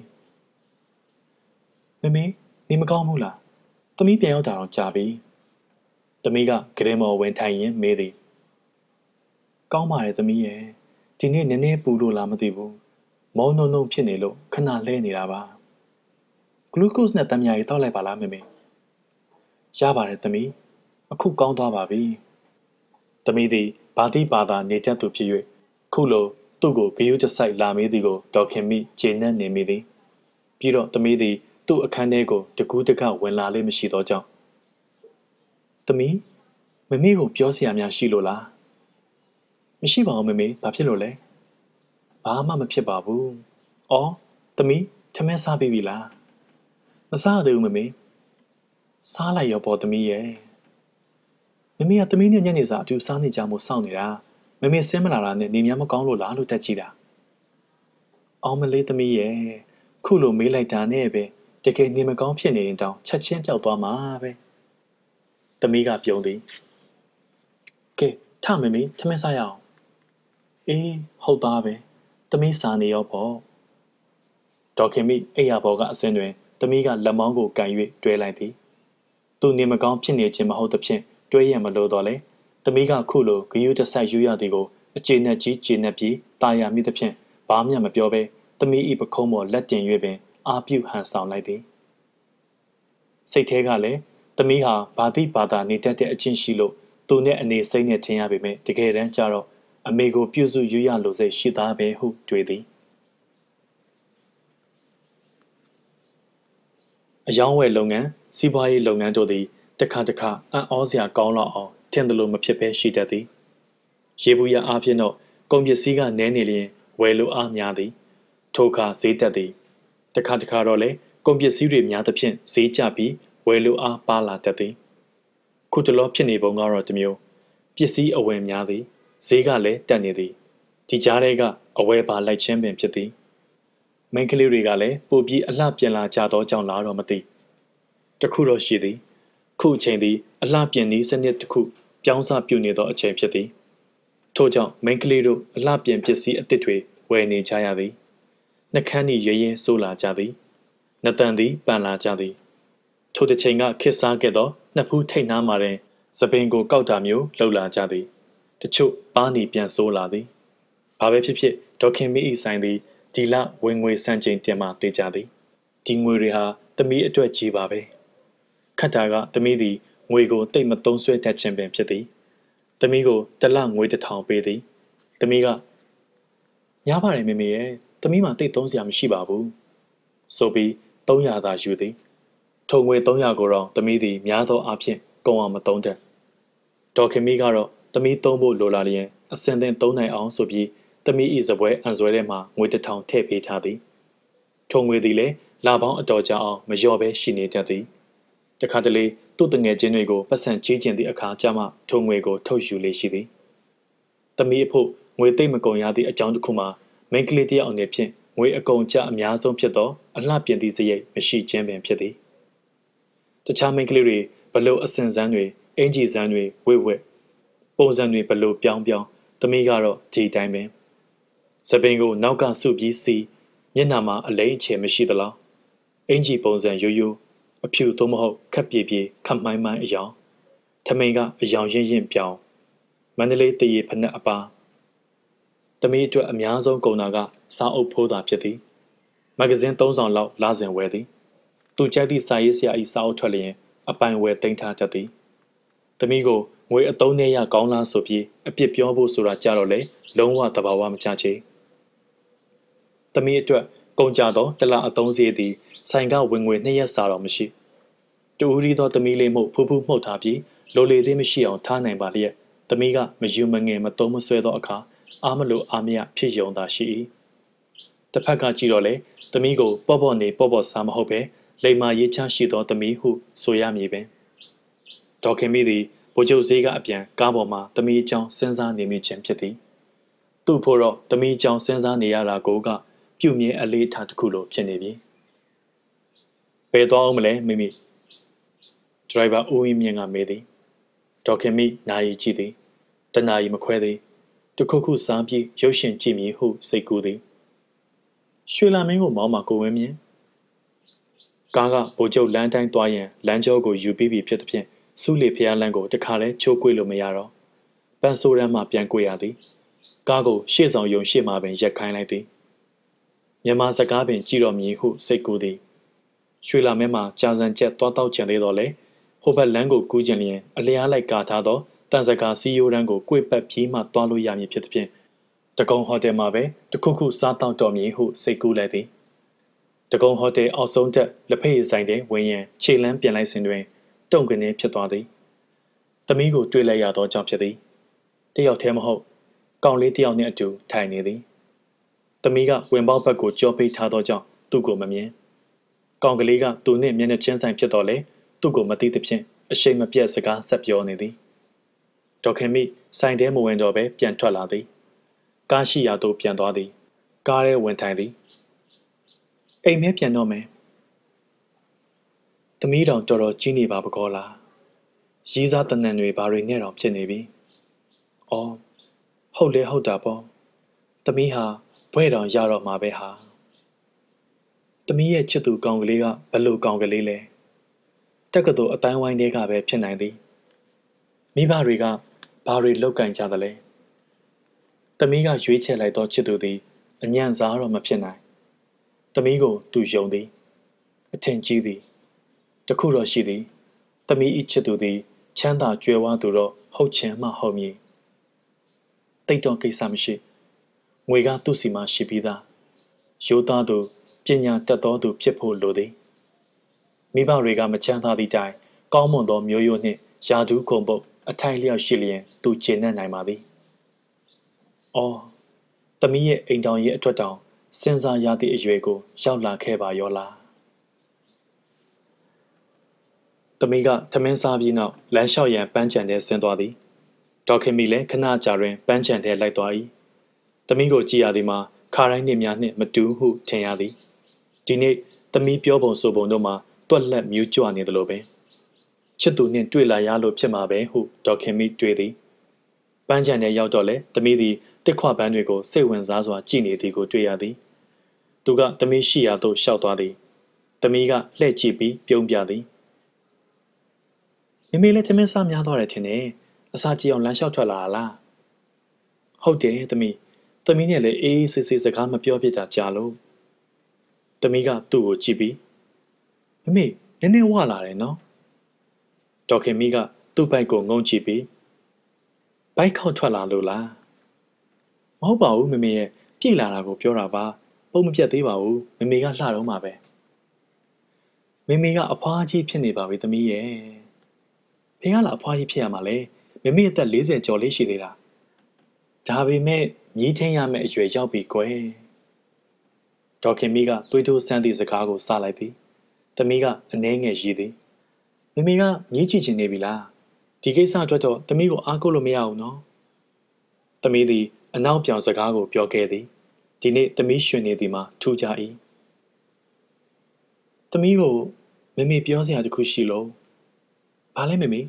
မမေနေမကောင်းဘူးလားသမီးပြန်ရောက်တာတော့ကြာပြီသမီးကကရင်ပေါ်ဝင်ထိုင်ရင်းမေးသည်ကောင်းပါတယ်သမီးရဲ့ဒီနေ့နည်းနည်းပူလို့လားမသိဘူးမောင်းနှုံနှုံဖြစ်နေလို့ခဏလဲနေတာပါဂလူးကို့စ်နဲ့တမ်းမြားကြီးတောက်လိုက်ပါလားမမေ ရပါတယ်သမီးအခုကောင်းသွားပါပြီသမီးသည်ဘာတိဘာသာနေတတ်သူဖြစ်၍ခုလိုသူ့ကိုဂရုတစိုက်လာမေးသည်ကိုဒေါခင်မိခြေနှက်နေမိသည်ပြီးတော့သမီးသည်သူ့အခန်းထဲကိုတကူးတကဝင်လာလေးမရှိသောကြောင့်သမီးမမေကိုပြောစရာများရှိလို့လားမရှိပါဘူးမမေဘာဖြစ်လို့လဲဘာမှမဖြစ်ပါဘူးအော်သမီးထမင်းစားပြီးပြီလားမစားသေးဘူးမမေစားလိုက်ရောပေါ်သမီးရဲ့မမေကသမီးနဲ့ညနေစာအတူစားနေကြမှုစောင့်နေတာမမေဆင်းမလာတာနဲ့နေများမကောင်းလို့လားလို့တက်ကြည့်တာအောင်မလေးသမီးရဲ့ခုလိုမေးလိုက်တာနဲ့ပဲတကယ်နေမကောင်းဖြစ်နေရင်တောင်ချက်ချင်းပျောက်သွားမှာပဲသမီးကပြုံးသည်ကဲထမမေထမင်းစားရအောင်အေးဟုတ်သားပဲသမီးစားနေရောပေါ့ဒေါခင်မိအိယာဘော်ကအစင်းတွင်သမီးကလက်မောင်းကိုကန်၍တွဲလိုက်သည်သူနေမကောင်းဖြစ်နေခြင်းမဟုတ်သဖြင့်တွဲရမလို့တော့လေသမီးကခုလိုဂရုတစိုက်ယူရသည်ကိုအကျေနဲ့ကြီးကျေနဲ့ပြီးတာယာမိသဖြင့်ဘာမှမပြောဘဲသမီး၏ပခုံးပေါ်လက်တင်၍ပင်အာပြုဟန်ဆောင်လိုက်သည်စိတ်ထဲကလည်းသမီးဟာဘာတိဘာသာနေတတ်တဲ့အချင်းရှိလို့သူနဲ့အနေစိတ်နဲ့ထင်ရပေမဲ့တကယ်တမ်းကျတော့အမေကိုပြုစုယူရလိုစိတ်ရှိသားပဲဟုတွေးသည်အယောင်းဝယ်လုပ်ငန်းစီးပွားရေးလုပ်ငန်းတို့သည်တခါတခါအံ့ဩစရာကောင်းလောက်အောင်ထင်သလိုမဖြစ်ပဲရှိတတ်သည်ရေဘူးရအားဖြင့်တော့ကုန်ပစ္စည်းကနည်းနေလျင်ဝယ်လိုအားများသည်ထိုအခါဈေးတက်သည်တခါတခါတော့လေကုန်ပစ္စည်းတွေများသဖြင့်ဈေးကျပြီးဝယ်လိုအားပါလာတတ်သည်ခုတလောဖြစ်နေပုံကတော့တစ်မျိုးပစ္စည်းအဝယ်များသည်ဈေးကလည်းတက်နေသည်ဒီကြားထဲကအဝယ်ပါလိုက်ခြင်းပင်ဖြစ်သည်မိန်းကလေးတွေကလည်းပိုပြီးအလှပြင်လာကြသောကြောင့်လားတော့မသိတခုတော့ရှိသည်ခုအချိန်သည်အလှပြင်နည်းစနစ်တစ်ခုပြောင်းစားပြုနေသောအချိန်ဖြစ်သည်ထို့ကြောင့်မိန်းကလေးတို့အလှပြင်ပစ္စည်းအသစ်တွေဝယ်နေကြရသည်နှခမ်းသည်ရဲရဲဆိုးလာကြသည်နှတန်သည်ပန်လာကြသည်ထို့တစ်ချိန်ကခစ်စားခဲ့သောနှစ်ဖူးထိတ်နှားမှတွင်စပင်ကိုကောက်တာမျိုးလှုပ်လာကြသည်တချို့ပါးနေပြန်ဆိုးလာသည်ဘာပဲဖြစ်ဖြစ်ဒေါခင်မိ၏ဆိုင်သည်ဒီလဝင်ငွေစံချိန်တင်မှတေးကြသည်ဒီငွေတွေဟာသမီးအတွက်ကြီးပါပဲခတ်တာကသမီးသည်ငွေကိုတိတ်မသုံးဆွဲတတ်ခြင်းပင်ဖြစ်သည်သမီးကိုတစ်လငွေတစ်ထောင်ပေးသည်သမီးကညားပါတယ်မေမေရဲ့သမီးမှတိတ်သုံးစရာမရှိပါဘူးဆိုပြီးသုံးရာသာယူသည်ထုံငွေသုံးရာကိုတော့သမီးသည်များသောအားဖြင့်ကုန်အောင်မသုံးတတ်ဒေါခင်မိကတော့သမီးသုံးဖို့လိုလာလျင်အစင်သင်သုံးနိုင်အောင်ဆိုပြီးသမီး၏စပွဲအန်ဆွဲထဲမှငွေတစ်ထောင်ထည့်ပေးထားသည်ထုံငွေသည်လည်းလာပေါင်းအတော်ကြာအောင်မလျော့ပဲရှိနေတတ်သည်တခါတလေသူ့တငယ်ချင်းတွေကိုပတ်စံချေးကျင်သည့်အခါကျမှထုံငွေကိုထုတ်ယူလေရှိသည်သမီးအဖို့ငွေသိမ့်မကုန်ရသည့်အကြောင်းတစ်ခုမှာမိန်းကလေးတစ်ယောက်အနေဖြင့်ငွေအကုန်ကျအများဆုံးဖြစ်သောအလှပြင်သည့်စရိတ်မရှိခြင်းပင်ဖြစ်သည်တခြားမိန်းကလေးတွေဘလို့အစင်စန်းတွေအင်ဂျီစန်းတွေဝိဝက်ပုံစံတွေဘလို့ပြောင်းပြောင်းသမီးကတော့ဒီတိုင်းပင်စပင်ကိုနောက်ကဆုပြီးစီမျက်နှာမှာအလိမ့်ချေမရှိသလားအင်ဂျီပုံစံရိုးရိုးအဖြူသို့မဟုတ်ခက်ပြေပြေခက်မိုင်းမိုင်းအယောင်ထမိန်ကအယောင်ရင့်ရင့်ပြောင်းမန္တလေးတရေဖနက်အပါသမီးအတွက်အများဆုံးကုန်တာကစာအုပ်ဖိုးတာဖြစ်သည်မဂ္ဂဇင်းသုံးဆောင်လောက်လာစဉ်ဝယ်သည်သူကြိုက်သည့်စာရေးဆရာ၏စာအုပ်ထွက်လျင်အပိုင်ဝယ်တင်ထားတတ်သည်သမီးကိုငွေအသုံးနဲ့ရကောင်းလားဆိုပြီးအပြစ်ပြောဖို့ဆိုတာကြတော့လေလုံးဝသဘာဝမကျချေသမီးအတွက်ကုန်ကြသောတစ်လအသုံးစရိတ်သည်ဆိုင်ကဝင်ငွေနှစ်ရက်စာတော့မရှိတူဦးရီသောသမီးလေးမို့ဖူးဖူးမှုတ်ထားပြီးလိုလေသေးမရှိအောင်ထားနိုင်ပါလျက်သမီးကမယူမငယ်မသုံးမဆွဲသောအခါအားမလိုအားမရဖြစ်ယုံသာရှိ၏တစ်ဖက်ကကြည့်တော့လေသမီးကိုပေါ့ပေါ့နေပေါ့ပေါ့စားမဟုတ်ပဲလိမ္မာရေးချရှိသောသမီးဟုဆိုရမည်ပင်ဒေါခင်မိသည်ဗိုလ်ချုပ်ဈေးကအပြန်ကားပေါ်မှာသမီးအကြောင်းစဉ်းစားနေမိခြင်းဖြစ်သည်သူ့ဖို့တော့သမီးအကြောင်းစဉ်းစားနေရတာကိုကပြုမြင်အလေးထားတစ်ခုလိုဖြစ်နေပြီဘယ်သွားအောင်မလဲမိမိဒရိုက်ဘာဦးဝင်းမြင့်ကမေးသည်ဒေါခင်မိနာရီကြည့်သည်တနာရီမခွဲသည်တခုခုစားပြီးရုပ်ရှင်ကြည့်မည်ဟုစိတ်ကူးသည်ရွှေလာမင်းကိုမောင်းမှာကိုဝင်းမြင့်ကားကဗိုလ်ချုပ်လမ်းတိုင်းသွားရင်လမ်းကျောကိုယူပြီးပြီဖြစ်သဖြင့်စူးလေဖျားလန်းကိုတခါလဲချိုးကွေ့လို့မရတော့ပန်ဆိုးရမ်းမှပြန်ကွေ့ရသည်ကားကိုရှေ့ဆောင်ယုံရှေ့မှပင်ရက်ခိုင်းလိုက်သည်မြန်မာစကားပင်ကြည့်တော်မည်ဟုစိတ်ကူးသည်ရွှေလာမဲမှကြာစံချက်သွားတောက်ချင်သေးတော့လေ后边两个古建连，阿里阿来嘎达到，但是讲西有两个贵白皮马短路亚面撇的片，这讲好的马呗，这苦苦沙当着面后谁过来的？这讲好的奥松的，勒配上的文言，切两边来身段，中国人撇短的，他们个对来亚到讲撇的，这要听不好，讲来这要念就太难的，他们个文保不过交配他到讲，都过不面，讲个来个都念面的前三撇到来。都过没得的片，一些么别自家识表呢的。照看咪，三天没完照呗，变出来的，干事也都变大的，家里问题的，哎没变到没？他们让找到今年爸不高啦，现在的男女把人呢让变那边，哦，好嘞好大包，他们哈不让亚罗马呗哈，他们也吃都讲个哩个，不露讲个哩嘞。这个都阿单位那个被骗来的，你把人家把人老干家的嘞，他们个学起来到制度的，人家啥都没骗来，他们个都有的，天机的，这苦劳是的，他们一制度的，强大绝望度了，好强嘛好面，对仗给啥么事，我家都是嘛识别的，有大度，别人得到都撇破落的。မိဘတွေကမချမ်းသာသည့်တိုင်ကောင်းမွန်သောမျိုးရိုးနှင့်ယာတူးခုံပုတ်အထိုင်လျောက်ရှိလျင်သူကျေနပ်နိုင်ပါသည်။အော်တမီးရဲ့အိမ်တောင်ရဲ့အထွက်တောင်စင်စားရသည့်အရွယ်ကိုရောက်လာခဲ့ပါရောလား။တမီးကထမင်းစားပြီးနောက်လမ်းလျှောက်ရန်ပန်းချံထဲဆင်းသွားသည်။ဒေါခင်မီလည်းခဏကြာတွင်ပန်းချံထဲလိုက်သွား၏။တမီးကိုကြည့်ရသည်မှာခါတိုင်းနေများနှင့်မတူဟုထင်ရသည်။ဒီနေ့တမီးပြောပုံဆိုပုံတို့မှာတွက်လက်မျိုးကြွနေတယ်လို့ပဲချစ်သူနှင့်တွေ့လာရလို့ဖြစ်မှာပဲဟုဒေါခင်မီတွေ့သည်ပန်းချံထဲရောက်တော့လေသမီးသည်တစ်ခွပန်းတွေကိုစိတ်ဝင်စားစွာကြည့်နေသည်ကိုတွေ့ရသည်သူကသမီးရှိရာသို့လျှောက်သွားသည်သမီးကလှည့်ကြည့်ပြီးပြုံးပြသည်မိမိလည်းသမင်းစားများသွားတယ်ထင်တယ်အစာကြည့်အောင်လမ်းလျှောက်ထွက်လာလားဟုတ်တယ်သမီးသမီးနဲ့လည်းအေးအေးဆေးဆေးစကားမပြောပြတာကြာလို့သမီးကသူ့ကိုကြည့်ပြီးမမေနည်းနည်းဝလာတယ်နော်ဒေါခင်မီကသူ့ဘိုက်ကိုငုံကြည့်ပြီးဘိုက်ခေါက်ထွက်လာလို့လားမဟုတ်ပါဘူးမမေရဲ့ပြိလာတာကိုပြောတာပါပုံမပြတ်သေးပါဘူးမမေကလှတော့မှာပဲမမေကအဖွားကြီးဖြစ်နေပါပြီသမီးရဲ့ဖေကလည်းအဖွားကြီးဖြစ်ရမှာလေမမေအသက်၄၀ကျော်လေးရှိသေးတာဒါပေမဲ့မြည်ထင်းရမယ့်အရွယ်ရောက်ပြီကွယ်ဒေါခင်မီကသွေးထိုးဆန်းသည့်စကားကိုစလိုက်သည်တမီးကအနှဲငယ်ရည်သည်မိမိကငြိချင်ချင်နေပြီလားဒီကိစ္စအတွက်တော့တမီးကိုအားကိုးလို့မရဘူးနော်တမီးသည်အနောက်ပြောင်စကားကိုပြောခဲ့သည်ဒီနေ့တမီးရှင်နေသည်မှာထူးခြား၏တမီးကိုမိမိပြောစရာတစ်ခုရှိလို့ဘာလဲမိမိ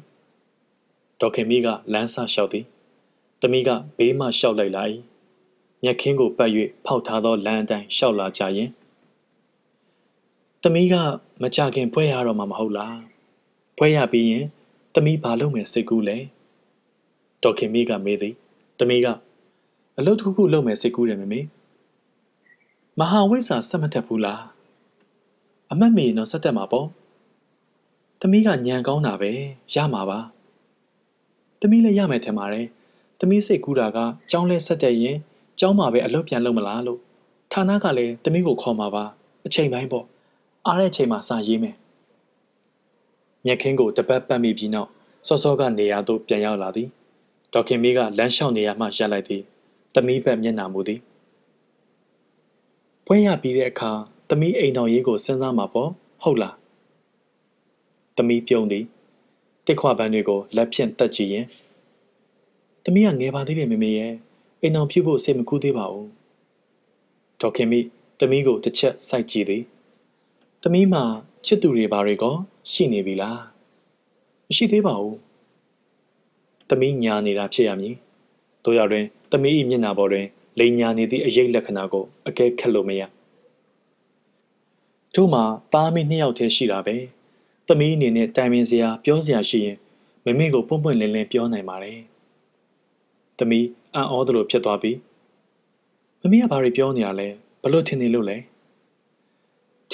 ဒေါခင်မီးကလမ်းဆလျှောက်သည်တမီးကဘေးမှလျှောက်လိုက်လာ၏ညက်ခင်းကိုပတ်၍ဖောက်ထားသောလမ်းအတိုင်းလျှောက်လာကြရင်သမီးကမကြခင်ဖွဲရတော့မှာမဟုတ်လားဖွဲရပြီးရင်သမီးဘာလုပ်မယ်စိတ်ကူးလဲဒေါခင်မီကမေးသည်သမီးကအလုပ်တစ်ခုခုလုပ်မယ်စိတ်ကူးတယ်မမေမဟာဝိဇ္ဇာစက်မတက်ဘူးလားအမတ်မေတော့စက်တက်မှာပေါ့သမီးကညံကောင်းတာပဲရမှာပါသမီးလည်းရမယ်ထင်ပါတယ်သမီးစိတ်ကူးတာကကျောင်းလဲစက်တက်ရင်ကျောင်းမှာပဲအလုပ်ပြန်လုပ်မလားလို့ဌာနကလည်းသမီးကိုခေါ်မှာပါအချိန်ပိုင်းပေါ့အားတဲ့အချိန်မှာစာရေးမယ်။ညက်ခင်းကိုတပတ်ပတ်မိပြီးနောက်စောစောကနေရာသို့ပြန်ရောက်လာသည်။ဒေါခင်မီးကလမ်းလျှောက်နေရာမှရပ်လိုက်သည်။သမီးဘက်မျက်နှာမူသည်။ပွဲရပြီးတဲ့အခါသမီးအိမ်တော်ရေးကိုစဉ်းစားမှာပေါ့ဟုတ်လား။သမီးပြုံးသည်။တစ်ခွပန်းတွေကိုလက်ဖြင့်တက်ကြည့်ရင်သမီးကငယ်ပါသေးတယ်မမေရဲ့အိမ်တော်ပြုဖို့စိတ်မကူးသေးပါဘူး။ဒေါခင်မီးသမီးကိုတစ်ချက်စိုက်ကြည့်သည်။သမီးမှာချစ်သူတွေဘာတွေကရှိနေပြီလားမရှိသေးပါဘူးသမီးညာနေတာဖြစ်ရမည်တို့ရတွင်သမီး၏မျက်နှာပေါ်တွင်လိန်ညာနေသည့်အရေးလက္ခဏာကိုအကဲခတ်လို့မရတို့မှာသားမီးနှစ်ယောက်တည်းရှိတာပဲသမီးအနေနဲ့တိုင်ပင်စရာပြောစရာရှိရင်မမေကိုပွန့်ပွန့်လင်းလင်းပြောနိုင်ပါတယ်သမီးအံ့ဩသလိုဖြစ်သွားပြီမမေကဘာတွေပြောနေရလဲဘလို့ထင်နေလို့လဲ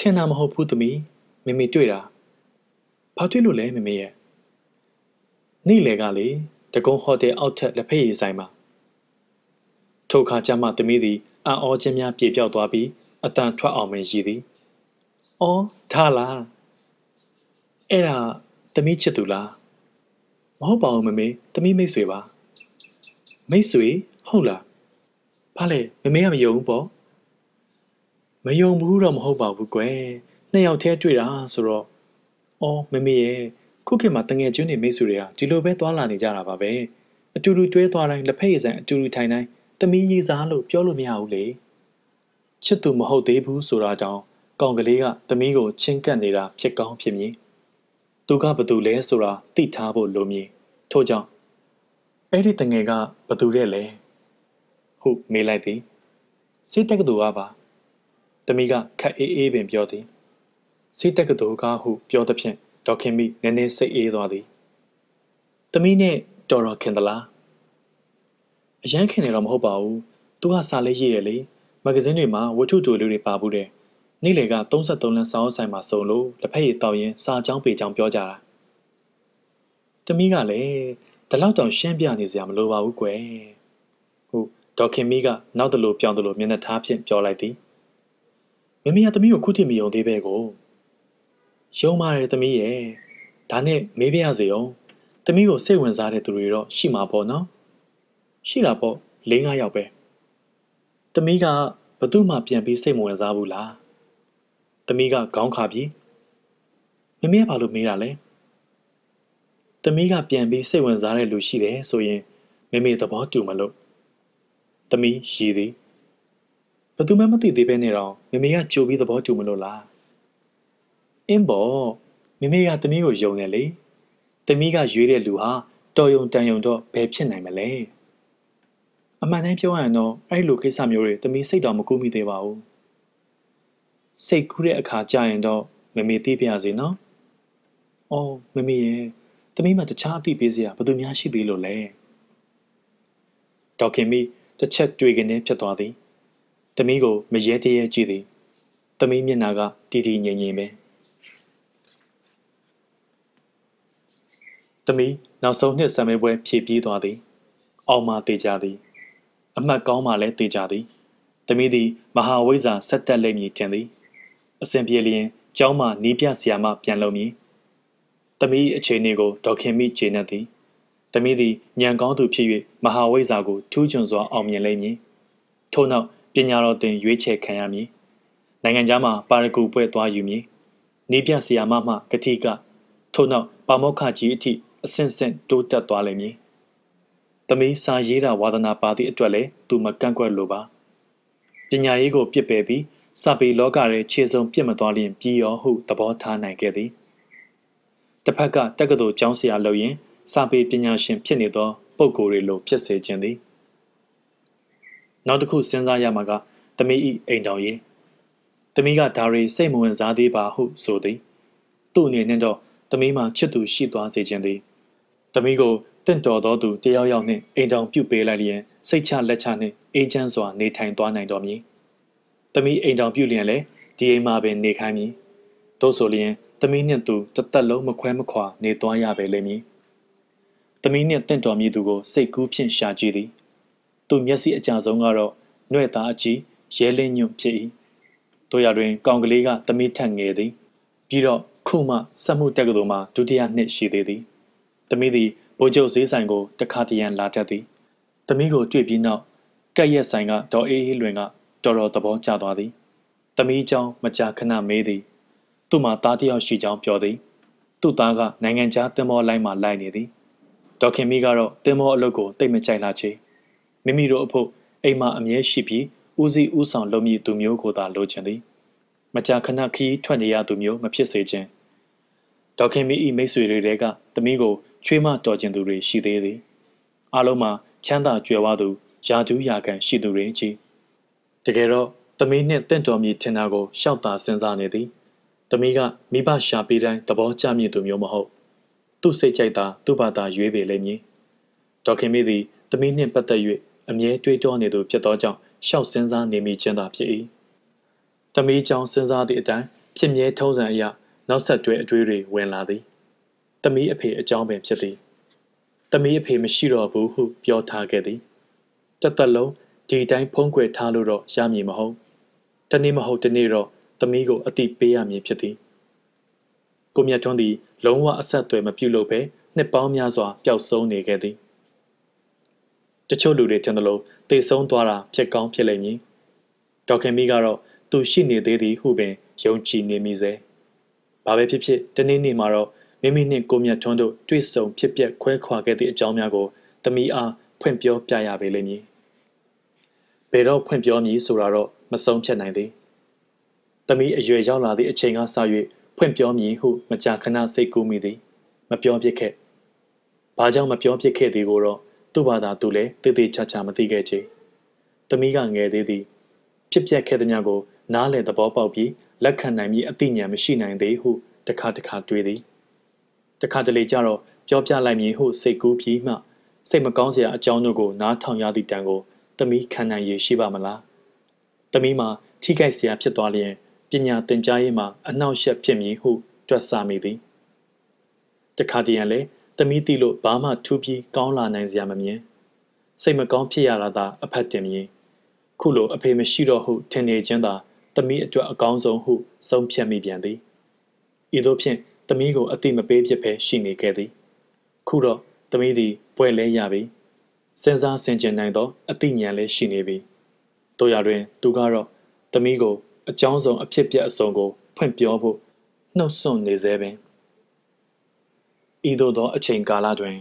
ထင်တာမဟုတ်ဘူးသမီးမိမိတွေ့တာဘာတွေ့လို့လဲမိမိရဲ့ နေ့လေကလေတကုံးဟော်တယ်အောက်ထက်လက်ဖက်ရည်ဆိုင်မှာထိုအခါကျမှသမီးသည်အံ့ဩခြင်းများပြေပြောက်သွားပြီးအတန်ထွက်အောင်မရည်သည်။အော်ဒါလား။အဲ့ဒါသမီးချစ်သူလား။မဟုတ်ပါဘူးမမေသမီးမိတ်ဆွေပါ။မိတ်ဆွေဟုတ်လား။ဘာလဲမမေကမယုံဘူးပေါ့။မယုံဘူးတော့မဟုတ်ပါဘူးကွယ်။နှစ်ယောက်တည်းတွေ့တာဆိုတော့အော်မမေရဲ့ခုခေတ်မှာတငယ်ချင်းတွေမိတ်ဆွေတွေကဒီလိုပဲသွားလာနေကြတာပါပဲ။အတူတူတွဲသွားတိုင်းလက်ဖက်ရည်ဆိုင်အတူတူထိုင်တိုင်းသမီးရေးစားလို့ပြောလို့မရဘူးလေ။ချစ်သူမဟုတ်သေးဘူးဆိုတာကြောင့်ကောင်ကလေးကသမီးကိုချင်းကပ်နေတာဖြစ်ကောင်းဖြစ်မည်။သူကဘသူလဲဆိုတာသိထားဖို့လိုမည်။ထို့ကြောင့်အဲ့ဒီတငယ်ကဘသူလဲလဲ။ဟုတ်မေးလိုက်သည်။စေတက္ကသိုလ်ကပါ။သမီးကခက်အေးအေးပင်ပြောသည်။စေတက္ကသိုလ်ကဟုပြောသဖြင့်ဒေါခင်မိနည်းနည်းစိတ်အေးသွားသည်။သမီးနဲ့တော်တော်ခင်သလား။အရန်ခင်နေတော့မဟုတ်ပါဘူး။သူကစာလေးရေးရလေ။မဂ္ဂဇင်းတွေမှာဝတ္ထုတူလူတွေပါဘူးတဲ့။နေ့လေကသုံး十三လမ်းစာအုပ်ဆိုင်မှာစုံလို့လက်ဖက်ရည်တောက်ရင်စာချောင်းပေချောင်းပြောကြတာ။တမီးကလည်းဒီလောက်တောင်ရှင်းပြနေစရာမလိုပါဘူးကွယ်။ဟုတ်ဒေါက်ခင်မီးကနောက်တလို့ပြောင်းတလို့မျက်နှာထားဖြင့်ကြောလိုက်သည်။မမေကတမီးကိုခုထိမယုံသေးပဲကို။ယုံပါတယ်တမီးရဲ့။ဒါနဲ့မေးပြရစေအောင်။တမီးကိုစိတ်ဝင်စားတဲ့သူတွေတော့ရှိမှာပေါ့နော်။ရှိတာပေါ့လေးငါးယောက်ပဲသမီးကဘသူ့မှပြန်ပြီးစိတ်မဝင်စားဘူးလားသမီးကခေါင်းခါပြီးမမေ့ပါလို့မေးတာလဲသမီးကပြန်ပြီးစိတ်ဝင်စားတဲ့လူရှိတယ်ဆိုရင်မမေ့သဘောတူမလို့သမီးရည်သည်ဘသူမှမသိသေးပဲနေတော့မမေ့ကကြိုပြီးသဘောတူမလို့လားအင်းပေါ့မမေ့ကသမီးကိုယုံတယ်လေသမီးကရွေးတဲ့လူဟာတော်ယုံတန်ယုံတော့ဘယ်ဖြစ်နိုင်မလဲအမှန်တမ်းပြောရရင်တော့အဲ့လိုကိစ္စမျိုးတွေသမီးစိတ်တော်မကူးမိသေးပါဘူး။စိတ်ကူးတဲ့အခါကြာရင်တော့မမေသိပြရစေနော်။အော်မမေရဲ့သမီးမှတခြားအသိပေးစရာဘာသူများရှိသေးလို့လဲ။ဒေါက်ခင်မီတစ်ချက်တွေ့ကနေဖြစ်သွားသည်။သမီးကိုမရဲတရဲကြည့်သည်။သမီးမျက်နှာကတည်တည်ငြိမ်ငြိမ်ပဲ။သမီးနောက်ဆုံးနှစ်စာမေးပွဲဖြည့်ပြီးသွားသည်။အောင်မတေချာသည်။အမှတ်ကောင်းမှလည်းသိကြသည်သမီးသည်မဟာဝိဇ္ဇာဆက်တက်လိမ့်မည်ထင်သည်အစဉ်ပြေလျင်ကျောင်းမှနီးပြဆရာမပြန်လုံမည်သမီးအခြေအနေကိုဒေါခင်မိကျေနပ်သည်သမီးသည်ဉာဏ်ကောင်းသူဖြစ်၍မဟာဝိဇ္ဇာကိုထူးချွန်စွာအောင်မြင်လိမ့်မည်ထို့နောက်ပညာတော်သင်ရွေးချယ်ခံရမည်နိုင်ငံခြားမှပါရဂူပွဲသွားယူမည်နီးပြဆရာမမှကတိကထို့နောက်ပါမောက္ခကြီးအထိအစဉ်စဉ်တိုးတက်သွားလိမ့်မည်သမီးစာရေးတာဝါသနာပါသည့်အတွက်လည်းသူမကန့်ကွက်လိုပါပညာရေးကိုပြစ်ပယ်ပြီးစာပေလောကရဲ့ခြေစုံပြစ်မသွားလျင်ပြီးရောဟုသဘောထားနိုင်ခဲ့သည်တစ်ဖက်ကတက္ကသိုလ်ကျောင်းဆရာလုပ်ရင်စာပေပညာရှင်ဖြစ်နေသောပုဂ္ဂိုလ်တွေလိုဖြစ်စေခြင်းသည်နောက်တစ်ခုစဉ်းစားရမှာကသမီး၏အိမ်တော်ရေးသမီးကဒါရီစိတ်မဝင်စားသေးပါဟုဆိုသည်သူ့အနေနဲ့တော့သမီးမှာချစ်သူရှိသွားစေခြင်းသည်သမီးကိုတင့်တော်သောသူတယောက်ယောက်နှင့်အိမ်တောင်ပြုတ်ပေးလိုက်လျင်စိတ်ချလက်ချနှင့်အေးချမ်းစွာနေထိုင်သွားနိုင်တော်မည်။သမီးအိမ်တောင်ပြုတ်လျင်လည်းဒီအိမ်မှာပင်နေခိုင်းမည်။သို့ဆိုလျင်သမီးနှင့်သူတစ်သက်လုံးမခွဲမခွာနေသွားရပဲလိမ့်မည်။သမီးနှင့်တင့်တော်မည်သူကိုစိတ်ကူးဖြင့်ရှာကြည့်သည်။သူမျက်စိအကြဆုံးကတော့နှဲ့သားအကြီးရဲလင်းညွန့်ဖြစ်၏။တို့ရတွင်ကောင်ကလေးကသမီးထက်ငယ်သည်။ပြီးတော့ခုမှစက်မှုတက္ကသိုလ်မှဒုတိယနှစ်ရှိသေးသည်။သမီးသည်ဘိုးချုပ်ဈေးဆိုင်ကိုတခါတရံလာတတ်သည်။သမီးကိုတွေ့ပြီးနောက်ကက်ရက်ဆိုင်ကဒေါ်အေးအေးလွင်ကတော်တော်သဘောကျသွားသည်။သမီးကြောင့်မကြာခဏမေးသည်။သူ့မှာသားတစ်ယောက်ရှိကြောင်းပြောသည်။သူ့သားကနိုင်ငံခြားသင်္ဘောလိုင်းမှာလိုက်နေသည်။ဒေါခင်မီကတော့သင်္ဘောအလုပ်ကိုတိတ်မကြိုက်လာချေ။မိမိတို့အဖို့အိမ်မှာအမြဲရှိပြီးဦးစီးဦးဆောင်လုပ်မည်သူမျိုးကိုသာလိုချင်သည်။မကြာခဏခီးထွက်နေရသူမျိုးမဖြစ်စေခြင်း။ဒေါခင်မီ၏မိတ်ဆွေတွေတဲကသမီးကိုချွေးမတော်ကျင်သူတွေရှိသေးသည်အားလုံးမှာချမ်းသာကြွယ်ဝသူယာတူးယာကန်ရှိသူတွေကြီးတကယ်တော့သမီးနှင့်တင့်တော်မည်ထင်တာကိုရှောက်သာစဉ်းစားနေသည်သမီးကမိဘရှာပေးတိုင်းသဘောကျမည်သူမျိုးမဟုတ်သူ့စိတ်ကြိုက်တာသူ့ဘာသာရွေးပေလိမ့်မည်ဒေါခင်မိသည်သမီးနှင့်ပတ်သက်၍အမြဲတွေးတောနေသူဖြစ်သောကြောင့်ရှောက်စဉ်းစားနေမိခြင်းသာဖြစ်၏သမီးကြောင့်စဉ်းစားသည့်အတိုင်းဖြစ်မြဲထုံးစံအရနောက်ဆက်တွဲအတွေ့တွေဝင်လာသည်သမီးအဖေအကြောင်းပင်ဖြစ်သည် သမီးအဖေမရှိတော့ဘူးဟုပြောထားခဲ့သည်တသက်လုံးဒီတိုင်းဖုံးကွယ်ထားလို့တော့ရမည်မဟုတ်တနေ့မဟုတ်တနေ့တော့သမီးကိုအတိပေးရမည်ဖြစ်သည်ကိုမြတ်ထွန်းသည်လုံးဝအဆက်အသွယ်မပြုတ်လို့ပဲနှစ်ပေါင်းများစွာပျောက်ဆုံးနေခဲ့သည်တချို့လူတွေထင်သလိုသေဆုံးသွားတာဖြစ်ကောင်းဖြစ်လိမ့်မည်ဒေါက်ခင်မီကတော့သူရှိနေသေးသည်ဟုပင်ယုံကြည်နေမိစေဘာပဲဖြစ်ဖြစ်တနေ့နေ့မှာတော့မိမိနှင့်ကိုမြတ်ထွန်းတို့တွေ့ဆုံဖြစ်ပျက်ခွဲခွာခဲ့သည့်အကြောင်းများကိုသမီးအားဖွင့်ပြောပြရပေလိမ့်မည်ဘယ်တော့ဖွင့်ပြောမည်ဆိုတာတော့မဆုံးဖြတ်နိုင်သေးသမီးအရွယ်ရောက်လာသည့်အချိန်ကစ၍ဖွင့်ပြောမည်ဟုမကြာခဏစိတ်ကူးမိသည်မပြောဖြစ်ခဲ့ဘာကြောင့်မပြောဖြစ်ခဲ့သည်ကိုတော့သူ့ဘာသာသူလည်းတေးသေးချာချာမသိခဲ့ချေသမီးကငယ်သေးသည်ဖြစ်ပျက်ခဲ့သည်များကိုနားလည်သဘောပေါက်ပြီးလက်ခံနိုင်ပြီးအသိဉာဏ်မရှိနိုင်သေးဟုတခါတခါတွေးသည်တခါတလေကြတော့ပြောပြလိုက်မည်ဟုစိတ်ကူးပြီးမှစိတ်မကောင်းစရာအကြောင်းတို့ကိုနားထောင်ရသည့်တန်ကိုသမီးခံနိုင်ရရှိပါမလားသမီးမှာထိခိုက်စရာဖြစ်သွားလျင်ပညာသင်ကြားရေးမှာအနှောက်အယှက်ဖြစ်မည်ဟုတွက်ဆမိသည်တခါတရံလဲသမီးတီလို့ဘာမှထူးပြီးကောင်းလာနိုင်စရာမမြင်စိတ်မကောင်းဖြစ်ရတာသာအဖတ်တင်မည်ခုလိုအဖေမရှိတော့ဟုထင်နေခြင်းသာသမီးအတွက်အကောင်းဆုံးဟုဆုံးဖြတ်မိပြန်သည်ဤသို့ဖြင့်သမီးကိုအတိမပေးဖြစ်ပဲရှိနေခဲ့သည်ခုတော့သမီးသည်ပွင့်လဲရပြီစဉ်းစားဆင်ခြင်နိုင်သောအသိဉာဏ်လည်းရှိနေပြီတို့ရတွင်သူကတော့သမီးကိုအကြောင်းဆုံးအဖြစ်ပြက်အစုံကိုဖွင့်ပြောဖို့နှုတ်ဆွနေစေပင်ဤသို့သောအချိန်ကာလတွင်